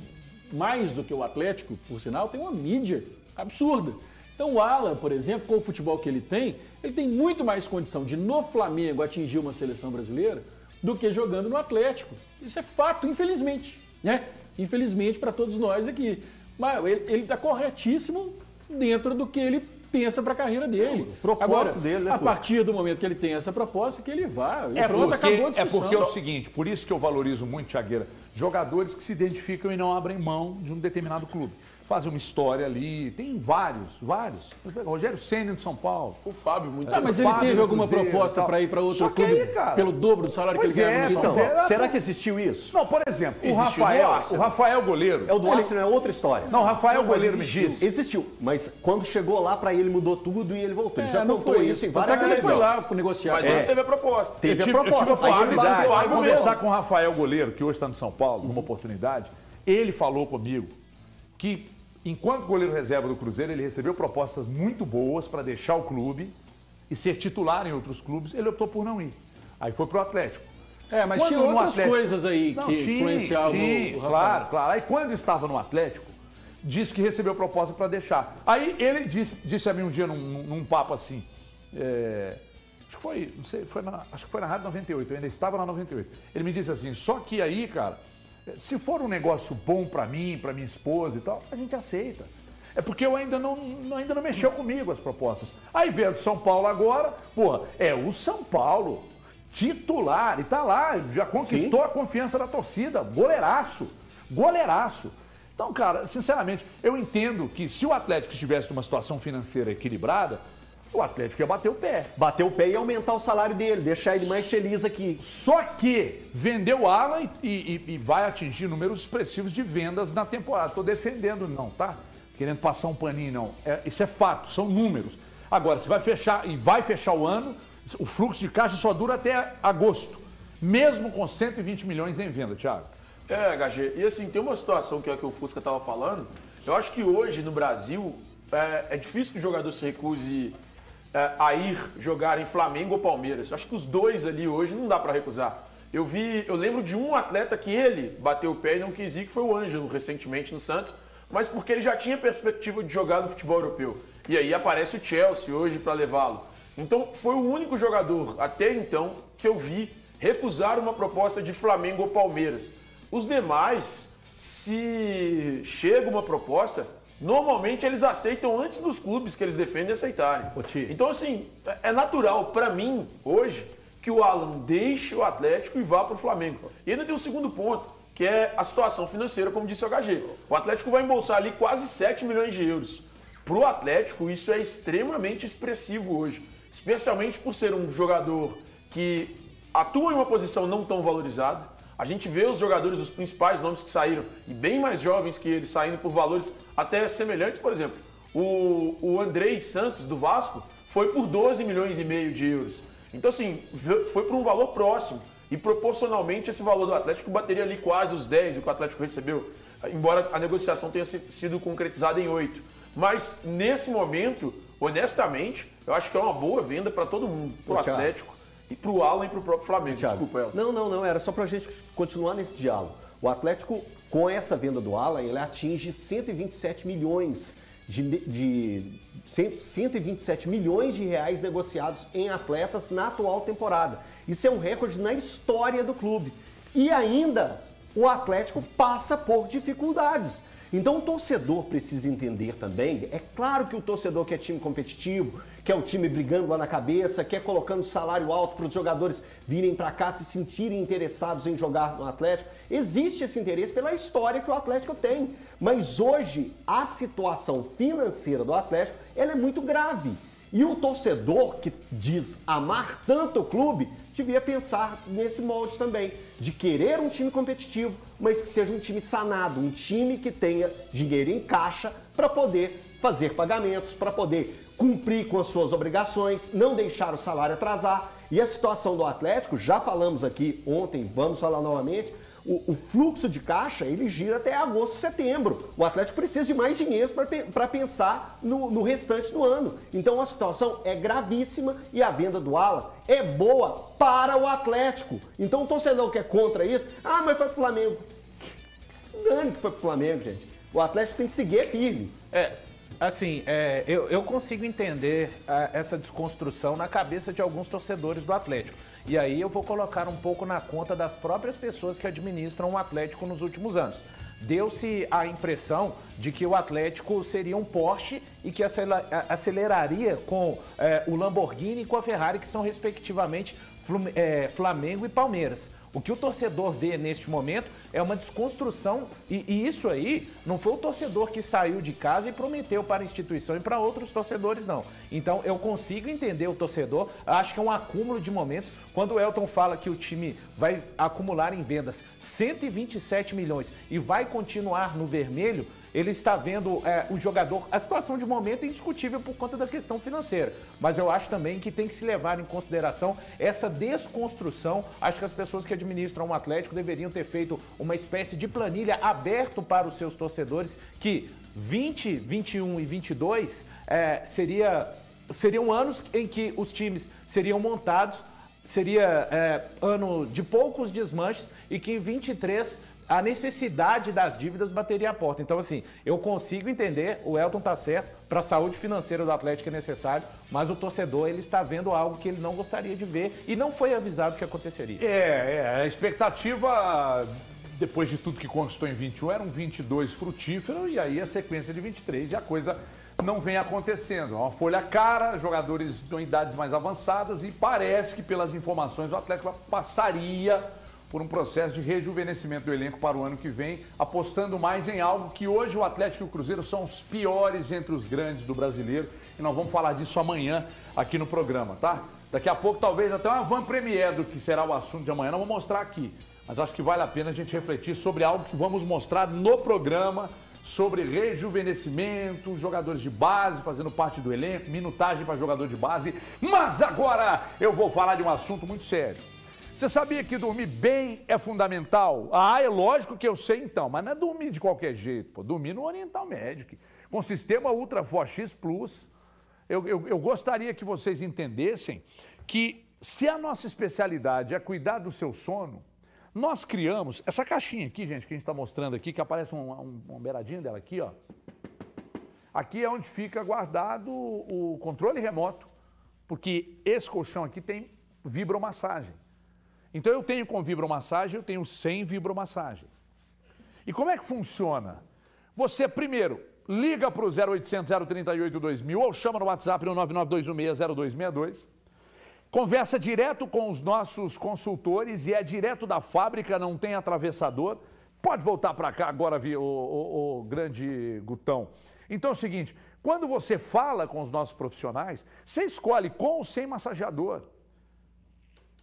mais do que o Atlético, por sinal, tem uma mídia absurda. Então o Alan, por exemplo, com o futebol que ele tem, ele tem muito mais condição de, no Flamengo, atingir uma seleção brasileira do que jogando no Atlético. Isso é fato, infelizmente, né? Infelizmente para todos nós aqui. Mas ele está corretíssimo dentro do que ele pensa para a carreira dele. Agora, dele, né, a partir do momento que ele tem essa proposta, que ele vá. Ele é, pronto, você, acabou a discussão. É porque é o seguinte, por isso que eu valorizo muito, Thiagueira, jogadores que se identificam e não abrem mão de um determinado clube. Fazem uma história ali, tem vários, vários. Rogério Ceni de São Paulo. O Fábio, muito bem. Ah, mas ele Fábio teve alguma Cruzeiro, proposta para ir para outro Só clube aí, cara, pelo dobro do salário pois que ele é, ganha no São Paulo? Então, será que existiu isso? Não, por exemplo, o Rafael, o Rafael Goleiro. É o do Arsenal, é outra história. Não, o Rafael não, Goleiro existiu, me disse. Existiu, mas quando chegou lá para ele, mudou tudo e ele voltou. Ele é, já não contou foi isso em várias vezes. Ele foi lá para negociar. Mas ele é. teve a proposta. Teve a proposta. Eu tive a oportunidade de conversar com o Rafael Goleiro, que hoje está no São Paulo, numa oportunidade. Ele falou comigo que, enquanto goleiro reserva do Cruzeiro, ele recebeu propostas muito boas para deixar o clube e ser titular em outros clubes, ele optou por não ir. Aí foi para o Atlético. É, mas quando tinha outras Atlético... coisas aí não, que tinha, influenciavam tinha, o Rafael. Claro, claro. Aí quando estava no Atlético, disse que recebeu proposta para deixar. Aí ele disse, disse a mim um dia num, num papo assim, é, acho que foi, não sei, foi na, acho que foi na Rádio noventa e oito, eu ainda estava na noventa e oito. Ele me disse assim, só que aí, cara, se for um negócio bom para mim, para minha esposa e tal, a gente aceita. É porque eu ainda não, ainda não mexeu comigo as propostas. Aí veio do São Paulo agora, porra, é o São Paulo titular, e tá lá, já conquistou Sim. a confiança da torcida, goleiraço, goleiraço. Então, cara, sinceramente, eu entendo que se o Atlético estivesse numa situação financeira equilibrada, o Atlético ia bater o pé. Bater o pé e aumentar o salário dele, deixar ele mais feliz aqui. Só que vendeu o Alan e, e, e vai atingir números expressivos de vendas na temporada. Estou defendendo, não, tá? Querendo passar um paninho, não. É, isso é fato, são números. Agora, se vai fechar e vai fechar o ano, o fluxo de caixa só dura até agosto. Mesmo com cento e vinte milhões em venda, Thiago. É, H G, e assim, tem uma situação que é que o Fusca estava falando. Eu acho que hoje, no Brasil, é, é difícil que o jogador se recuse a ir jogar em Flamengo ou Palmeiras. Acho que os dois ali hoje não dá para recusar. Eu vi, eu lembro de um atleta que ele bateu o pé e não quis ir, que foi o Ângelo, recentemente no Santos, mas porque ele já tinha perspectiva de jogar no futebol europeu. E aí aparece o Chelsea hoje para levá-lo. Então foi o único jogador, até então, que eu vi recusar uma proposta de Flamengo ou Palmeiras. Os demais, se chega uma proposta, normalmente eles aceitam antes dos clubes que eles defendem aceitarem. Então, assim, é natural para mim, hoje, que o Alan deixe o Atlético e vá para o Flamengo. E ainda tem um segundo ponto, que é a situação financeira, como disse o H G. O Atlético vai embolsar ali quase sete milhões de euros. Para o Atlético, isso é extremamente expressivo hoje. Especialmente por ser um jogador que atua em uma posição não tão valorizada. A gente vê os jogadores, os principais nomes que saíram, e bem mais jovens que eles, saindo por valores até semelhantes. Por exemplo, o, o Andrei Santos, do Vasco, foi por doze milhões e meio de euros. Então, assim, foi por um valor próximo. E, proporcionalmente, esse valor do Atlético bateria ali quase os dez, o que o Atlético recebeu, embora a negociação tenha sido concretizada em oito. Mas, nesse momento, honestamente, eu acho que é uma boa venda para todo mundo, para o Atlético. E para o Alan e para o próprio Flamengo, Thiago. Desculpa, Elton. Não, não, não, era só para a gente continuar nesse diálogo. O Atlético, com essa venda do Alan, ele atinge cento e vinte e sete milhões de, de cento e vinte e sete milhões de reais negociados em atletas na atual temporada. Isso é um recorde na história do clube. E ainda o Atlético passa por dificuldades. Então o torcedor precisa entender também, é claro que o torcedor quer time competitivo, quer o time brigando lá na cabeça, quer colocando salário alto para os jogadores virem para cá, se sentirem interessados em jogar no Atlético. Existe esse interesse pela história que o Atlético tem, mas hoje a situação financeira do Atlético ela é muito grave. E o torcedor que diz amar tanto o clube devia pensar nesse molde também, de querer um time competitivo, mas que seja um time sanado, um time que tenha dinheiro em caixa para poder fazer pagamentos, para poder cumprir com as suas obrigações, não deixar o salário atrasar. E a situação do Atlético, já falamos aqui ontem, vamos falar novamente, o, o fluxo de caixa, ele gira até agosto, setembro. O Atlético precisa de mais dinheiro para pensar no, no restante do ano. Então a situação é gravíssima e a venda do Alan é boa para o Atlético. Então o torcedor que é contra isso, ah, mas foi pro Flamengo. Que estranho que foi pro Flamengo, gente. O Atlético tem que seguir firme. É. Assim, é, eu, eu consigo entender a, essa desconstrução na cabeça de alguns torcedores do Atlético. E aí eu vou colocar um pouco na conta das próprias pessoas que administram o Atlético nos últimos anos. Deu-se a impressão de que o Atlético seria um Porsche e que aceleraria com é, o Lamborghini e com a Ferrari, que são respectivamente Flamengo e Palmeiras. O que o torcedor vê neste momento é uma desconstrução, e, e isso aí não foi o torcedor que saiu de casa e prometeu para a instituição e para outros torcedores, não. Então eu consigo entender o torcedor, acho que é um acúmulo de momentos. Quando o Elton fala que o time vai acumular em vendas cento e vinte e sete milhões e vai continuar no vermelho, ele está vendo é, o jogador... A situação de momento é indiscutível por conta da questão financeira. Mas eu acho também que tem que se levar em consideração essa desconstrução. Acho que as pessoas que administram o Atlético deveriam ter feito uma espécie de planilha aberta para os seus torcedores, que vinte, vinte e um e vinte e dois é, seria, seriam anos em que os times seriam montados, seria é, ano de poucos desmanches, e que em vinte e três... a necessidade das dívidas bateria a porta. Então, assim, eu consigo entender, o Elton tá certo, para a saúde financeira do Atlético é necessário, mas o torcedor, ele está vendo algo que ele não gostaria de ver e não foi avisado que aconteceria. É, é a expectativa, depois de tudo que constou em vinte e um, era um vinte e dois frutífero, e aí a sequência de vinte e três, e a coisa não vem acontecendo. Uma folha cara, jogadores de idades mais avançadas, e parece que, pelas informações, o Atlético passaria por um processo de rejuvenescimento do elenco para o ano que vem, apostando mais em algo que hoje o Atlético e o Cruzeiro são os piores entre os grandes do brasileiro, e nós vamos falar disso amanhã aqui no programa, tá? Daqui a pouco talvez até uma van premiere do que será o assunto de amanhã, não vou mostrar aqui, mas acho que vale a pena a gente refletir sobre algo que vamos mostrar no programa, sobre rejuvenescimento, jogadores de base fazendo parte do elenco, minutagem para jogador de base, mas agora eu vou falar de um assunto muito sério. Você sabia que dormir bem é fundamental? Ah, é lógico que eu sei então, mas não é dormir de qualquer jeito, pô. Dormir no Oriental Médico, com sistema Ultra Force X Plus. Eu, eu, eu gostaria que vocês entendessem que, se a nossa especialidade é cuidar do seu sono, nós criamos essa caixinha aqui, gente, que a gente está mostrando aqui, que aparece um, um, uma beiradinha dela aqui, ó. Aqui é onde fica guardado o controle remoto, porque esse colchão aqui tem vibromassagem. Então eu tenho com vibromassagem, eu tenho sem vibromassagem. E como é que funciona? Você primeiro liga para o zero oitocentos, zero trinta e oito, dois mil ou chama no WhatsApp no nove nove dois um seis, zero dois seis dois. Conversa direto com os nossos consultores e é direto da fábrica, não tem atravessador. Pode voltar para cá agora, o, o, o grande Gutão. Então é o seguinte, quando você fala com os nossos profissionais, você escolhe com ou sem massageador.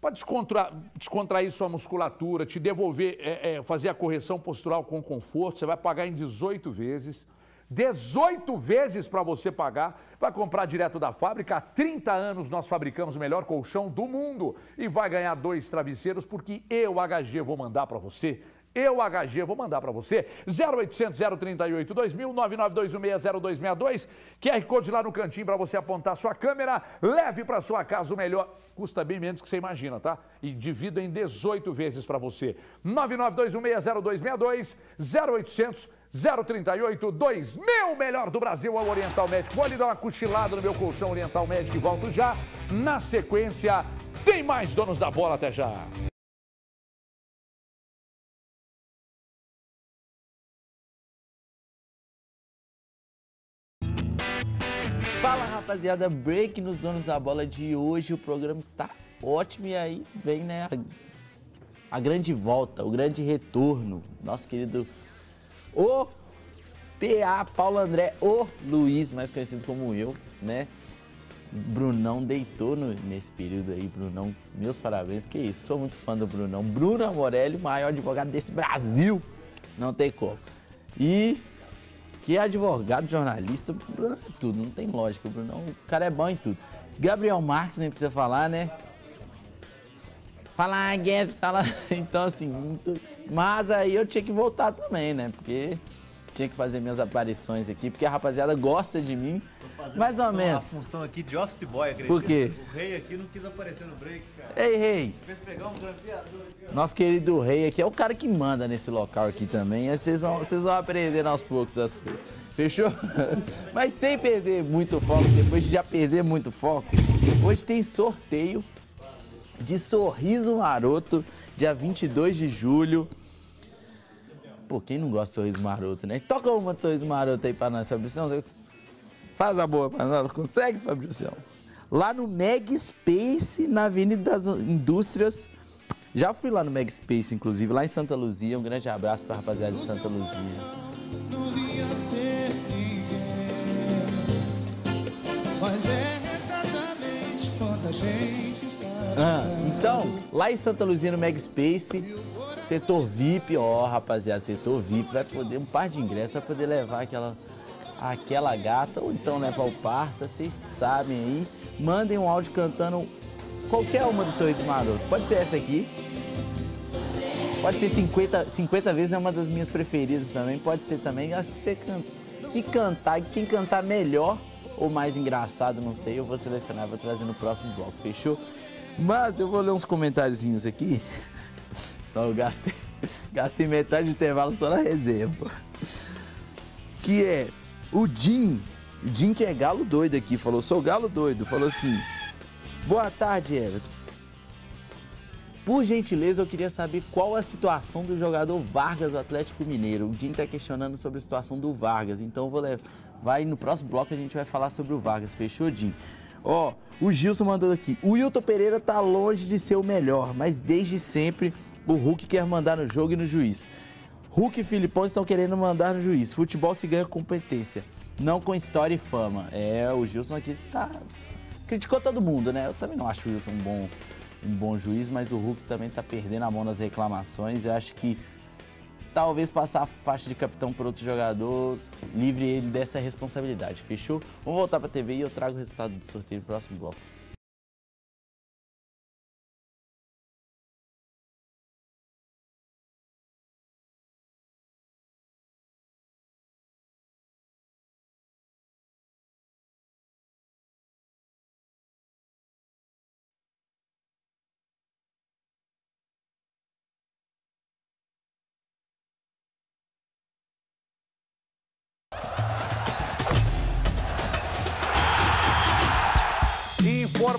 Pode descontrair, descontrair sua musculatura, te devolver, é, é, fazer a correção postural com conforto. Você vai pagar em dezoito vezes. dezoito vezes para você pagar. Vai comprar direto da fábrica. Há trinta anos nós fabricamos o melhor colchão do mundo. E vai ganhar dois travesseiros, porque eu, H G, vou mandar para você. Eu, H G, vou mandar para você. zero oitocentos, zero trinta e oito, dois mil, nove nove dois um seis, zero dois seis dois. Q R Code lá no cantinho para você apontar sua câmera. Leve para sua casa o melhor. Custa bem menos que você imagina, tá? E divido em dezoito vezes para você. nove nove dois um seis, zero dois seis dois, zero oitocentos, zero trinta e oito, dois mil. Melhor do Brasil ao Oriental Médico. Vou lhe dar uma cochilada no meu colchão Oriental Médico e volto já. Na sequência, tem mais Donos da Bola. Até já. Fala, rapaziada, break nos Donos da Bola de hoje, o programa está ótimo e aí vem, né, a, a grande volta, o grande retorno, nosso querido o P A Paulo André, o Luiz, mais conhecido como eu, né, Brunão deitou no, nesse período aí, Brunão, meus parabéns, que isso, sou muito fã do Brunão. Bruno Amorelli, maior advogado desse Brasil, não tem como. E que advogado, jornalista, Bruno é tudo, não tem lógica, o Brunão, o cara é bom em tudo. Gabriel Marques, nem precisa falar, né? Fala, Gaps, fala, então assim, muito... mas aí eu tinha que voltar também, né, porque... tinha que fazer minhas aparições aqui, porque a rapaziada gosta de mim, mais ou menos. A função aqui de office boy, acredito. Por quê? O Rei aqui não quis aparecer no break, cara. Ei, Rei. Fez pegar um grampeador aqui. Nosso querido Rei aqui é o cara que manda nesse local aqui também. Vocês vão, vocês vão aprender aos poucos das coisas. Fechou? Mas sem perder muito foco, depois de já perder muito foco, hoje tem sorteio de Sorriso Maroto, dia vinte e dois de julho. Pô, quem não gosta de Sorriso Maroto, né? Toca uma de Sorriso Maroto aí pra nós, Fabricião. Faz a boa pra nós. Consegue, Fabricião? Lá no MagSpace, na Avenida das Indústrias. Já fui lá no MagSpace, inclusive, lá em Santa Luzia. Um grande abraço pra rapaziada de Santa Luzia. Ah, então, lá em Santa Luzia, no MagSpace... setor V I P, ó, rapaziada, setor V I P, vai poder, um par de ingressos, vai poder levar aquela, aquela gata, ou então levar o parça, vocês que sabem aí, mandem um áudio cantando qualquer uma do Sorriso Maroto, pode ser essa aqui, pode ser cinquenta, cinquenta vezes, é uma das minhas preferidas também, pode ser também, acho que você canta, e cantar, quem cantar melhor ou mais engraçado, não sei, eu vou selecionar, vou trazer no próximo bloco, fechou? Mas eu vou ler uns comentáriozinhos aqui. Então, eu gastei, gastei metade do intervalo só na reserva. Que é o Jim, o Jim que é galo doido aqui, falou, sou galo doido, falou assim, boa tarde, Heverton. Por gentileza, eu queria saber qual a situação do jogador Vargas do Atlético Mineiro. O Jim tá questionando sobre a situação do Vargas, então eu vou levar, vai no próximo bloco a gente vai falar sobre o Vargas, fechou, Jim? Ó, o Gilson mandou aqui, o Wilton Pereira tá longe de ser o melhor, mas desde sempre... o Hulk quer mandar no jogo e no juiz. Hulk e Felipão estão querendo mandar no juiz. Futebol se ganha com competência, não com história e fama. É, o Gilson aqui tá... criticou todo mundo, né? Eu também não acho o Wilton um bom, um bom juiz, mas o Hulk também tá perdendo a mão nas reclamações. Eu acho que talvez passar a faixa de capitão por outro jogador, livre ele dessa responsabilidade. Fechou? Vamos voltar pra T V e eu trago o resultado do sorteio no próximo bloco.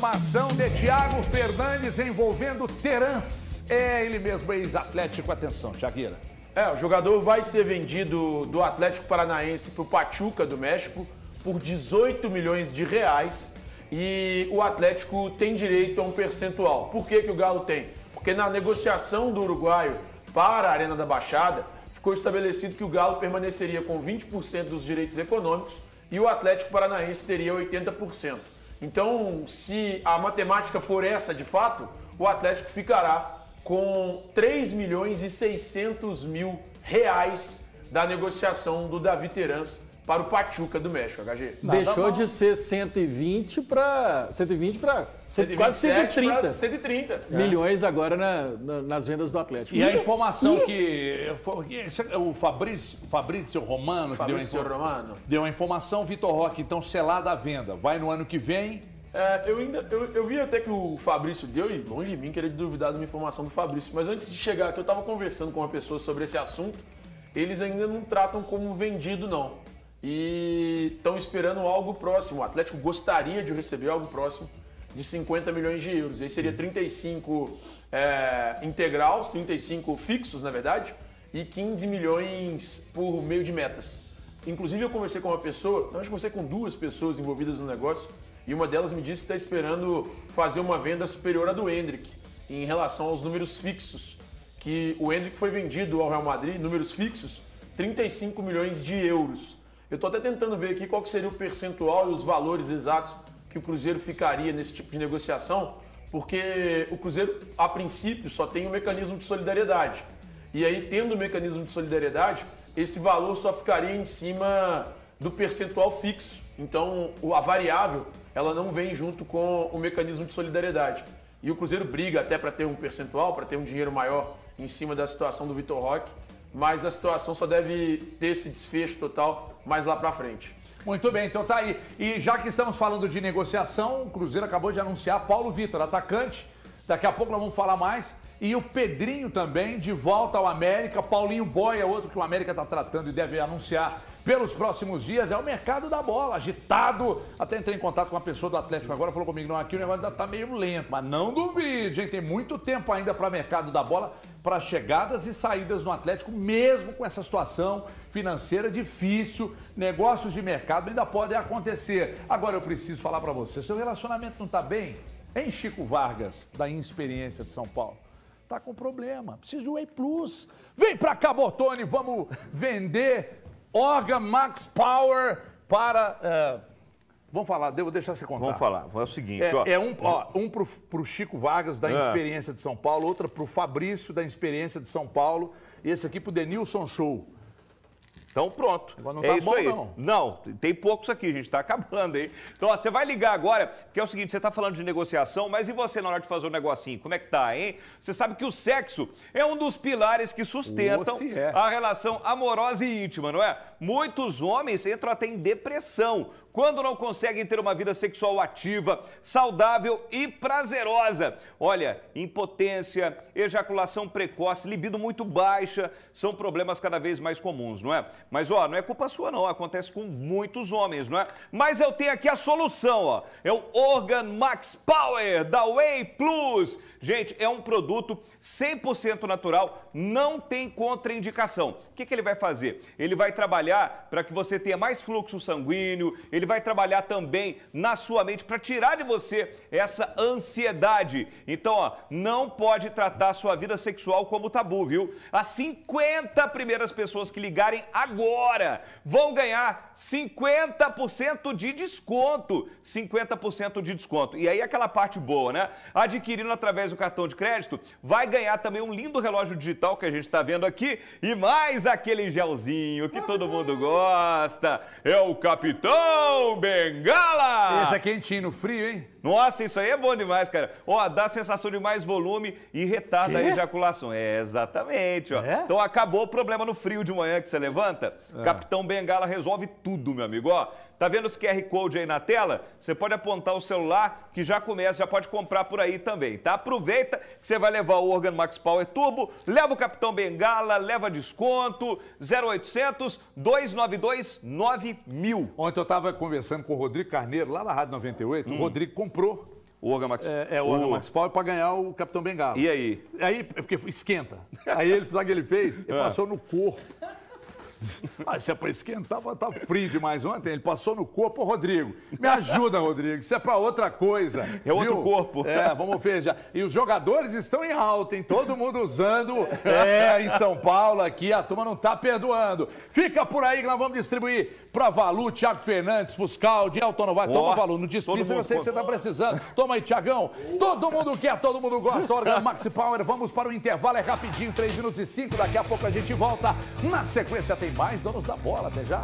Informação de Thiago Fernandes envolvendo Terans. É ele mesmo, ex-Atlético. Atenção, Shakira. É, o jogador vai ser vendido do Atlético Paranaense para o Pachuca do México por dezoito milhões de reais e o Atlético tem direito a um percentual. Por que que o Galo tem? Porque na negociação do uruguaio para a Arena da Baixada ficou estabelecido que o Galo permaneceria com vinte por cento dos direitos econômicos e o Atlético Paranaense teria oitenta por cento. Então, se a matemática for essa de fato, o Atlético ficará com três milhões e seiscentos mil reais da negociação do Davi Terans para o Pachuca do México, H G. Nada Deixou mal. De ser cento e vinte para cento e vinte para quase cento e trinta. cento e trinta milhões agora na, na, nas vendas do Atlético. E, e a informação e... que o Fabrício, Fabrício Romano, Fabrício que deu, Romano. deu a informação, Vitor Roque, então selada a venda, vai no ano que vem. É, eu, ainda, eu, eu vi até que o Fabrício deu, e longe de mim querer duvidar de uma informação do Fabrício, mas antes de chegar aqui eu estava conversando com uma pessoa sobre esse assunto, eles ainda não tratam como vendido não. E estão esperando algo próximo. O Atlético gostaria de receber algo próximo de cinquenta milhões de euros. Aí seria trinta e cinco é, integrais, trinta e cinco fixos, na verdade, e quinze milhões por meio de metas. Inclusive, eu conversei com uma pessoa, eu acho que conversei com duas pessoas envolvidas no negócio, e uma delas me disse que está esperando fazer uma venda superior à do Endrick, em relação aos números fixos. Que o Endrick foi vendido ao Real Madrid, números fixos, trinta e cinco milhões de euros. Eu estou até tentando ver aqui qual que seria o percentual e os valores exatos que o Cruzeiro ficaria nesse tipo de negociação, porque o Cruzeiro, a princípio, só tem um mecanismo de solidariedade. E aí, tendo o mecanismo de solidariedade, esse valor só ficaria em cima do percentual fixo. Então, a variável, ela não vem junto com o mecanismo de solidariedade. E o Cruzeiro briga até para ter um percentual, para ter um dinheiro maior em cima da situação do Vitor Roque, mas a situação só deve ter esse desfecho total mais lá para frente. Muito bem, então tá aí. E já que estamos falando de negociação, o Cruzeiro acabou de anunciar Paulo Vitor, atacante. Daqui a pouco nós vamos falar mais. E o Pedrinho também, de volta ao América. Paulinho Boy é outro que o América está tratando e deve anunciar pelos próximos dias. É o mercado da bola, agitado. Até entrei em contato com uma pessoa do Atlético agora, falou comigo, não, aqui o negócio ainda tá meio lento. Mas não duvide, hein? Tem muito tempo ainda para o mercado da bola, para chegadas e saídas no Atlético, mesmo com essa situação financeira difícil. Negócios de mercado ainda podem acontecer. Agora eu preciso falar para você, seu relacionamento não está bem? Hein, Chico Vargas, da Inexperiência de São Paulo? Tá com problema, precisa de Whey Plus. Vem pra cá, Bortoni, vamos vender Orga Max Power para... Uh, vamos falar, devo deixar você contar. Vamos falar, é o seguinte, é, ó. É um ó, um pro, pro Chico Vargas, da é. Inexperiência de São Paulo, outra pro Fabrício, da Inexperiência de São Paulo, e esse aqui pro Denilson Show. Então pronto, não tá é isso bom, aí. Não. não, tem poucos aqui, gente, tá acabando, hein? Então, ó, você vai ligar agora, que é o seguinte, você tá falando de negociação, mas e você na hora de fazer um negocinho? Como é que tá, hein? Você sabe que o sexo é um dos pilares que sustentam oh, é. a relação amorosa e íntima, não é? Muitos homens entram até em depressão quando não conseguem ter uma vida sexual ativa, saudável e prazerosa. Olha, impotência, ejaculação precoce, libido muito baixa, são problemas cada vez mais comuns, não é? Mas, ó, não é culpa sua, não. Acontece com muitos homens, não é? Mas eu tenho aqui a solução, ó. É o Organ Max Power, da Whey Plus. Gente, é um produto cem por cento natural, não tem contraindicação. O que que ele vai fazer? Ele vai trabalhar para que você tenha mais fluxo sanguíneo, ele vai trabalhar também na sua mente para tirar de você essa ansiedade. Então, ó, não pode tratar a sua vida sexual como tabu, viu? As cinquenta primeiras pessoas que ligarem agora vão ganhar cinquenta por cento de desconto. cinquenta por cento de desconto. E aí aquela parte boa, né? Adquirindo através o cartão de crédito, vai ganhar também um lindo relógio digital que a gente está vendo aqui e mais aquele gelzinho que todo mundo gosta. É o Capitão Bengala! Esse é quentinho no frio, hein? Nossa, isso aí é bom demais, cara. Ó, dá a sensação de mais volume e retarda que? a ejaculação. É, exatamente, ó. É? Então acabou o problema no frio de manhã que você levanta. É. Capitão Bengala resolve tudo, meu amigo, ó. Tá vendo os Q R Code aí na tela? Você pode apontar o celular que já começa, já pode comprar por aí também, tá? Aproveita que você vai levar o Organ Max Power Turbo, leva o Capitão Bengala, leva desconto, zero oitocentos, dois nove dois, nove mil. Ontem eu tava conversando com o Rodrigo Carneiro, lá na Rádio noventa e oito, hum. o Rodrigo comprou o Organ Max Power. É, é, o Organ Max Power para ganhar o Capitão Bengala. E aí? Aí, porque esquenta. Aí ele, sabe o que ele fez? Ele é. passou no corpo. Ah, se é pra esquentar, tá frio demais ontem. Ele passou no corpo, ô Rodrigo. Me ajuda, Rodrigo. Isso é pra outra coisa. É viu? outro corpo. É, vamos ver já. E os jogadores estão em alta, hein? Todo mundo usando. É, em São Paulo aqui, a turma não tá perdoando. Fica por aí que nós vamos distribuir pra Valu, Thiago Fernandes, Fuscaldi, Elton Novais. Oh, toma, Valu, não desperdiça, eu sei que você tá precisando. Toma aí, Tiagão. Todo mundo quer, todo mundo gosta. Organ Max Power, vamos para o intervalo. É rapidinho, três minutos e cinco. Daqui a pouco a gente volta. Na sequência tem mais Donos da Bola, até já!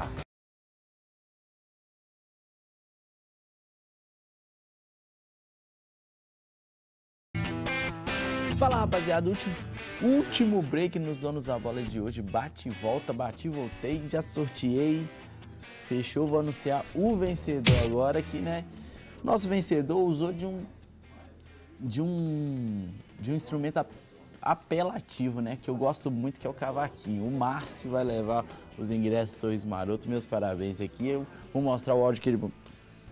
Fala, rapaziada, último, último break nos Donos da Bola de hoje. Bate e volta, bati e voltei, já sorteei. Fechou, vou anunciar o vencedor agora que, né? Nosso vencedor usou de um, de um, de um instrumento apelativo, né? Que eu gosto muito, que é o cavaquinho. O Márcio vai levar os ingressos Sorriso Maroto. Meus parabéns aqui. Eu vou mostrar o áudio que ele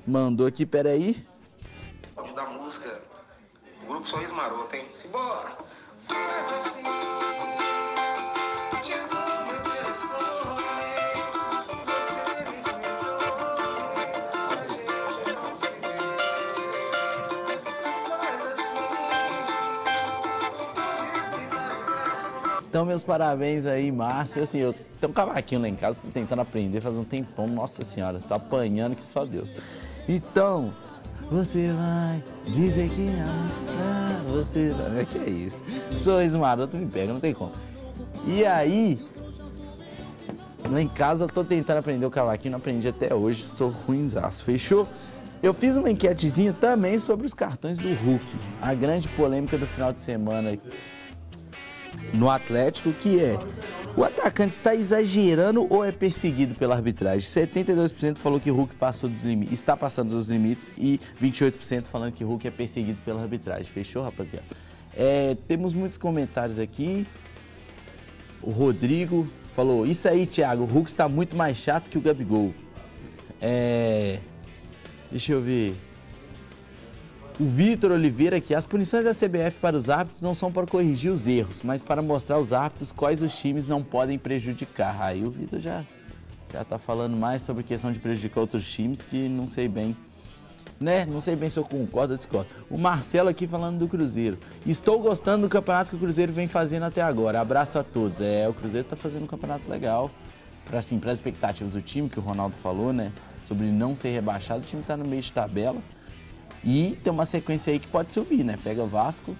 mandou aqui. Peraí. Áudio da música. O grupo Sorriso Maroto, hein? Simbora! Então, meus parabéns aí, Márcio. Assim, eu tenho um cavaquinho lá em casa, tô tentando aprender faz um tempão. Nossa senhora, tô apanhando que só Deus. Então, Você vai dizer que não, você vai... Que é isso? Sorriso Maroto me pega, não tem como. E aí, lá em casa eu tô tentando aprender o cavaquinho, não aprendi até hoje, estou ruimzaço, fechou? Eu fiz uma enquetezinha também sobre os cartões do Hulk, a grande polêmica do final de semana no Atlético, que é: o atacante está exagerando ou é perseguido pela arbitragem? setenta e dois por cento falou que Hulk passou dos limites, está passando dos limites, e vinte e oito por cento falando que Hulk é perseguido pela arbitragem. Fechou, rapaziada? É, temos muitos comentários aqui. O Rodrigo falou: isso aí, Thiago, o Hulk está muito mais chato que o Gabigol. É, deixa eu ver. O Vitor Oliveira aqui: as punições da C B F para os árbitros não são para corrigir os erros, mas para mostrar aos árbitros quais os times não podem prejudicar. Aí o Vitor já, já tá falando mais sobre questão de prejudicar outros times, que não sei bem, né? Não sei bem se eu concordo ou discordo. O Marcelo aqui falando do Cruzeiro: estou gostando do campeonato que o Cruzeiro vem fazendo até agora. Abraço a todos. É, o Cruzeiro tá fazendo um campeonato legal. Para assim, para as expectativas do time, que o Ronaldo falou, né? Sobre não ser rebaixado, o time tá no meio de tabela. E tem uma sequência aí que pode subir, né? Pega Vasco,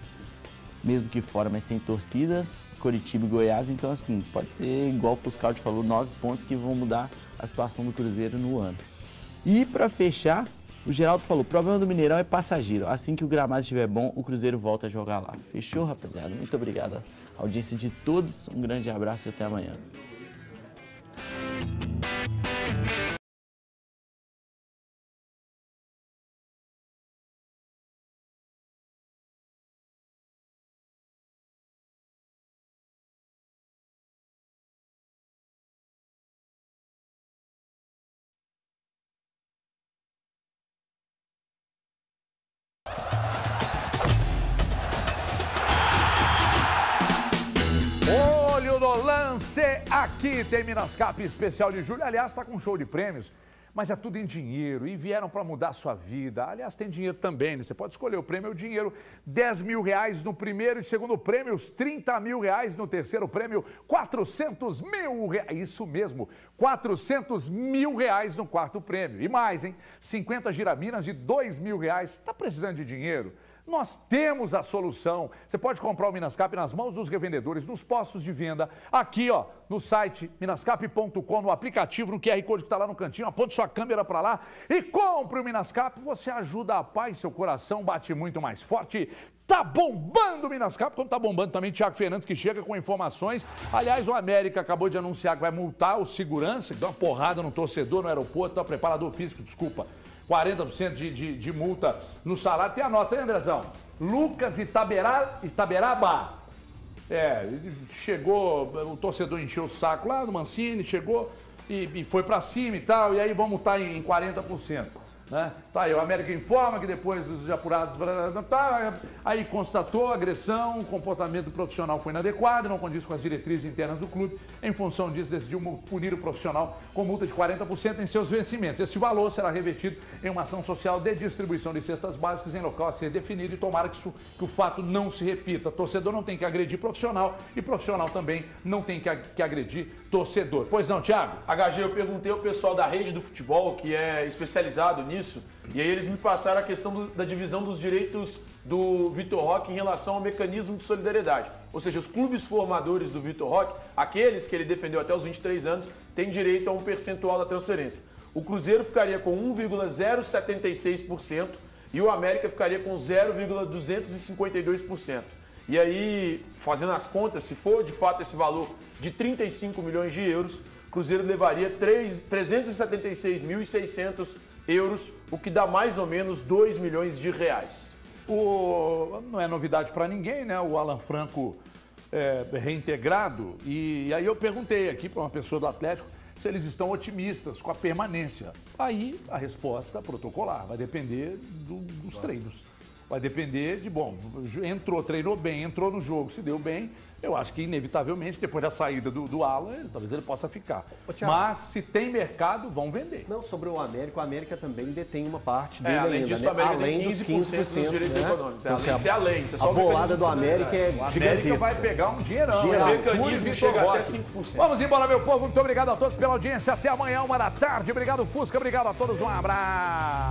mesmo que fora, mas sem torcida, Coritiba e Goiás. Então, assim, pode ser igual o Fuscaldi falou, nove pontos que vão mudar a situação do Cruzeiro no ano. E para fechar, o Geraldo falou: o problema do Mineirão é passageiro. Assim que o gramado estiver bom, o Cruzeiro volta a jogar lá. Fechou, rapaziada? Muito obrigado à audiência de todos. Um grande abraço e até amanhã. Aqui tem Minascap especial de julho. Aliás, está com show de prêmios, mas é tudo em dinheiro, e vieram para mudar a sua vida. Aliás, tem dinheiro também, né? Você pode escolher o prêmio, o dinheiro, dez mil reais no primeiro e segundo prêmios, trinta mil reais no terceiro prêmio, quatrocentos mil reais, isso mesmo, quatrocentos mil reais no quarto prêmio. E mais, hein? cinquenta giraminas de dois mil reais. Está precisando de dinheiro? Nós temos a solução. Você pode comprar o Minascap nas mãos dos revendedores, nos postos de venda, aqui ó, no site minascap ponto com, no aplicativo, no Q R Code que está lá no cantinho. Aponte sua câmera para lá e compre o Minascap. Você ajuda a paz, seu coração bate muito mais forte. Tá bombando o Minascap, como tá bombando também Thiago Fernandes, que chega com informações. Aliás, o América acabou de anunciar que vai multar o segurança, que deu uma porrada no torcedor no aeroporto, o preparador físico, desculpa. quarenta por cento de, de, de multa no salário. Tem a nota, hein, Andrezão? Lucas Itaberá, Itaberaba. É, chegou, o torcedor encheu o saco lá do Mancini, chegou e, e foi pra cima e tal, e aí vamos multar em, em quarenta por cento. Né? Tá aí, o América informa que depois dos apurados, tá, aí constatou agressão, o comportamento do profissional foi inadequado, não condiz com as diretrizes internas do clube. Em função disso, decidiu punir o profissional com multa de quarenta por cento em seus vencimentos. Esse valor será revertido em uma ação social de distribuição de cestas básicas em local a ser definido, e tomara que, isso, que o fato não se repita. Torcedor não tem que agredir profissional, e profissional também não tem que, que agredir torcedor. Pois não, Thiago? H G, eu perguntei ao pessoal da rede do futebol, que é especializado nisso, Isso. E aí eles me passaram a questão do, da divisão dos direitos do Vitor Roque em relação ao mecanismo de solidariedade. Ou seja, os clubes formadores do Vitor Roque, aqueles que ele defendeu até os vinte e três anos, têm direito a um percentual da transferência. O Cruzeiro ficaria com um vírgula zero setenta e seis por cento e o América ficaria com zero vírgula duzentos e cinquenta e dois por cento. E aí, fazendo as contas, se for de fato esse valor de trinta e cinco milhões de euros, o Cruzeiro levaria trezentos e setenta e seis mil e seiscentos euros, o que dá mais ou menos dois milhões de reais. O... Não é novidade para ninguém, né? O Alan Franco é reintegrado. E aí eu perguntei aqui para uma pessoa do Atlético se eles estão otimistas com a permanência. Aí a resposta protocolar: vai depender do, dos treinos. Vai depender de, bom, entrou, treinou bem, entrou no jogo, se deu bem. Eu acho que inevitavelmente, depois da saída do, do Alan, ele, talvez ele possa ficar. Ô, Thiago, mas se tem mercado, vão vender. Não, sobre o América, o América também detém uma parte dele. É, além ainda, disso, né? O América além tem quinze por cento dos direitos, né, econômicos. É, então, além, é além, é só a bolada do América é gigantesca. O América vai pegar um dinheirão. Geral, o mecanismo chega até cinco por cento. Vamos embora, meu povo. Muito obrigado a todos pela audiência. Até amanhã, uma da tarde. Obrigado, Fusca. Obrigado a todos. Um abraço.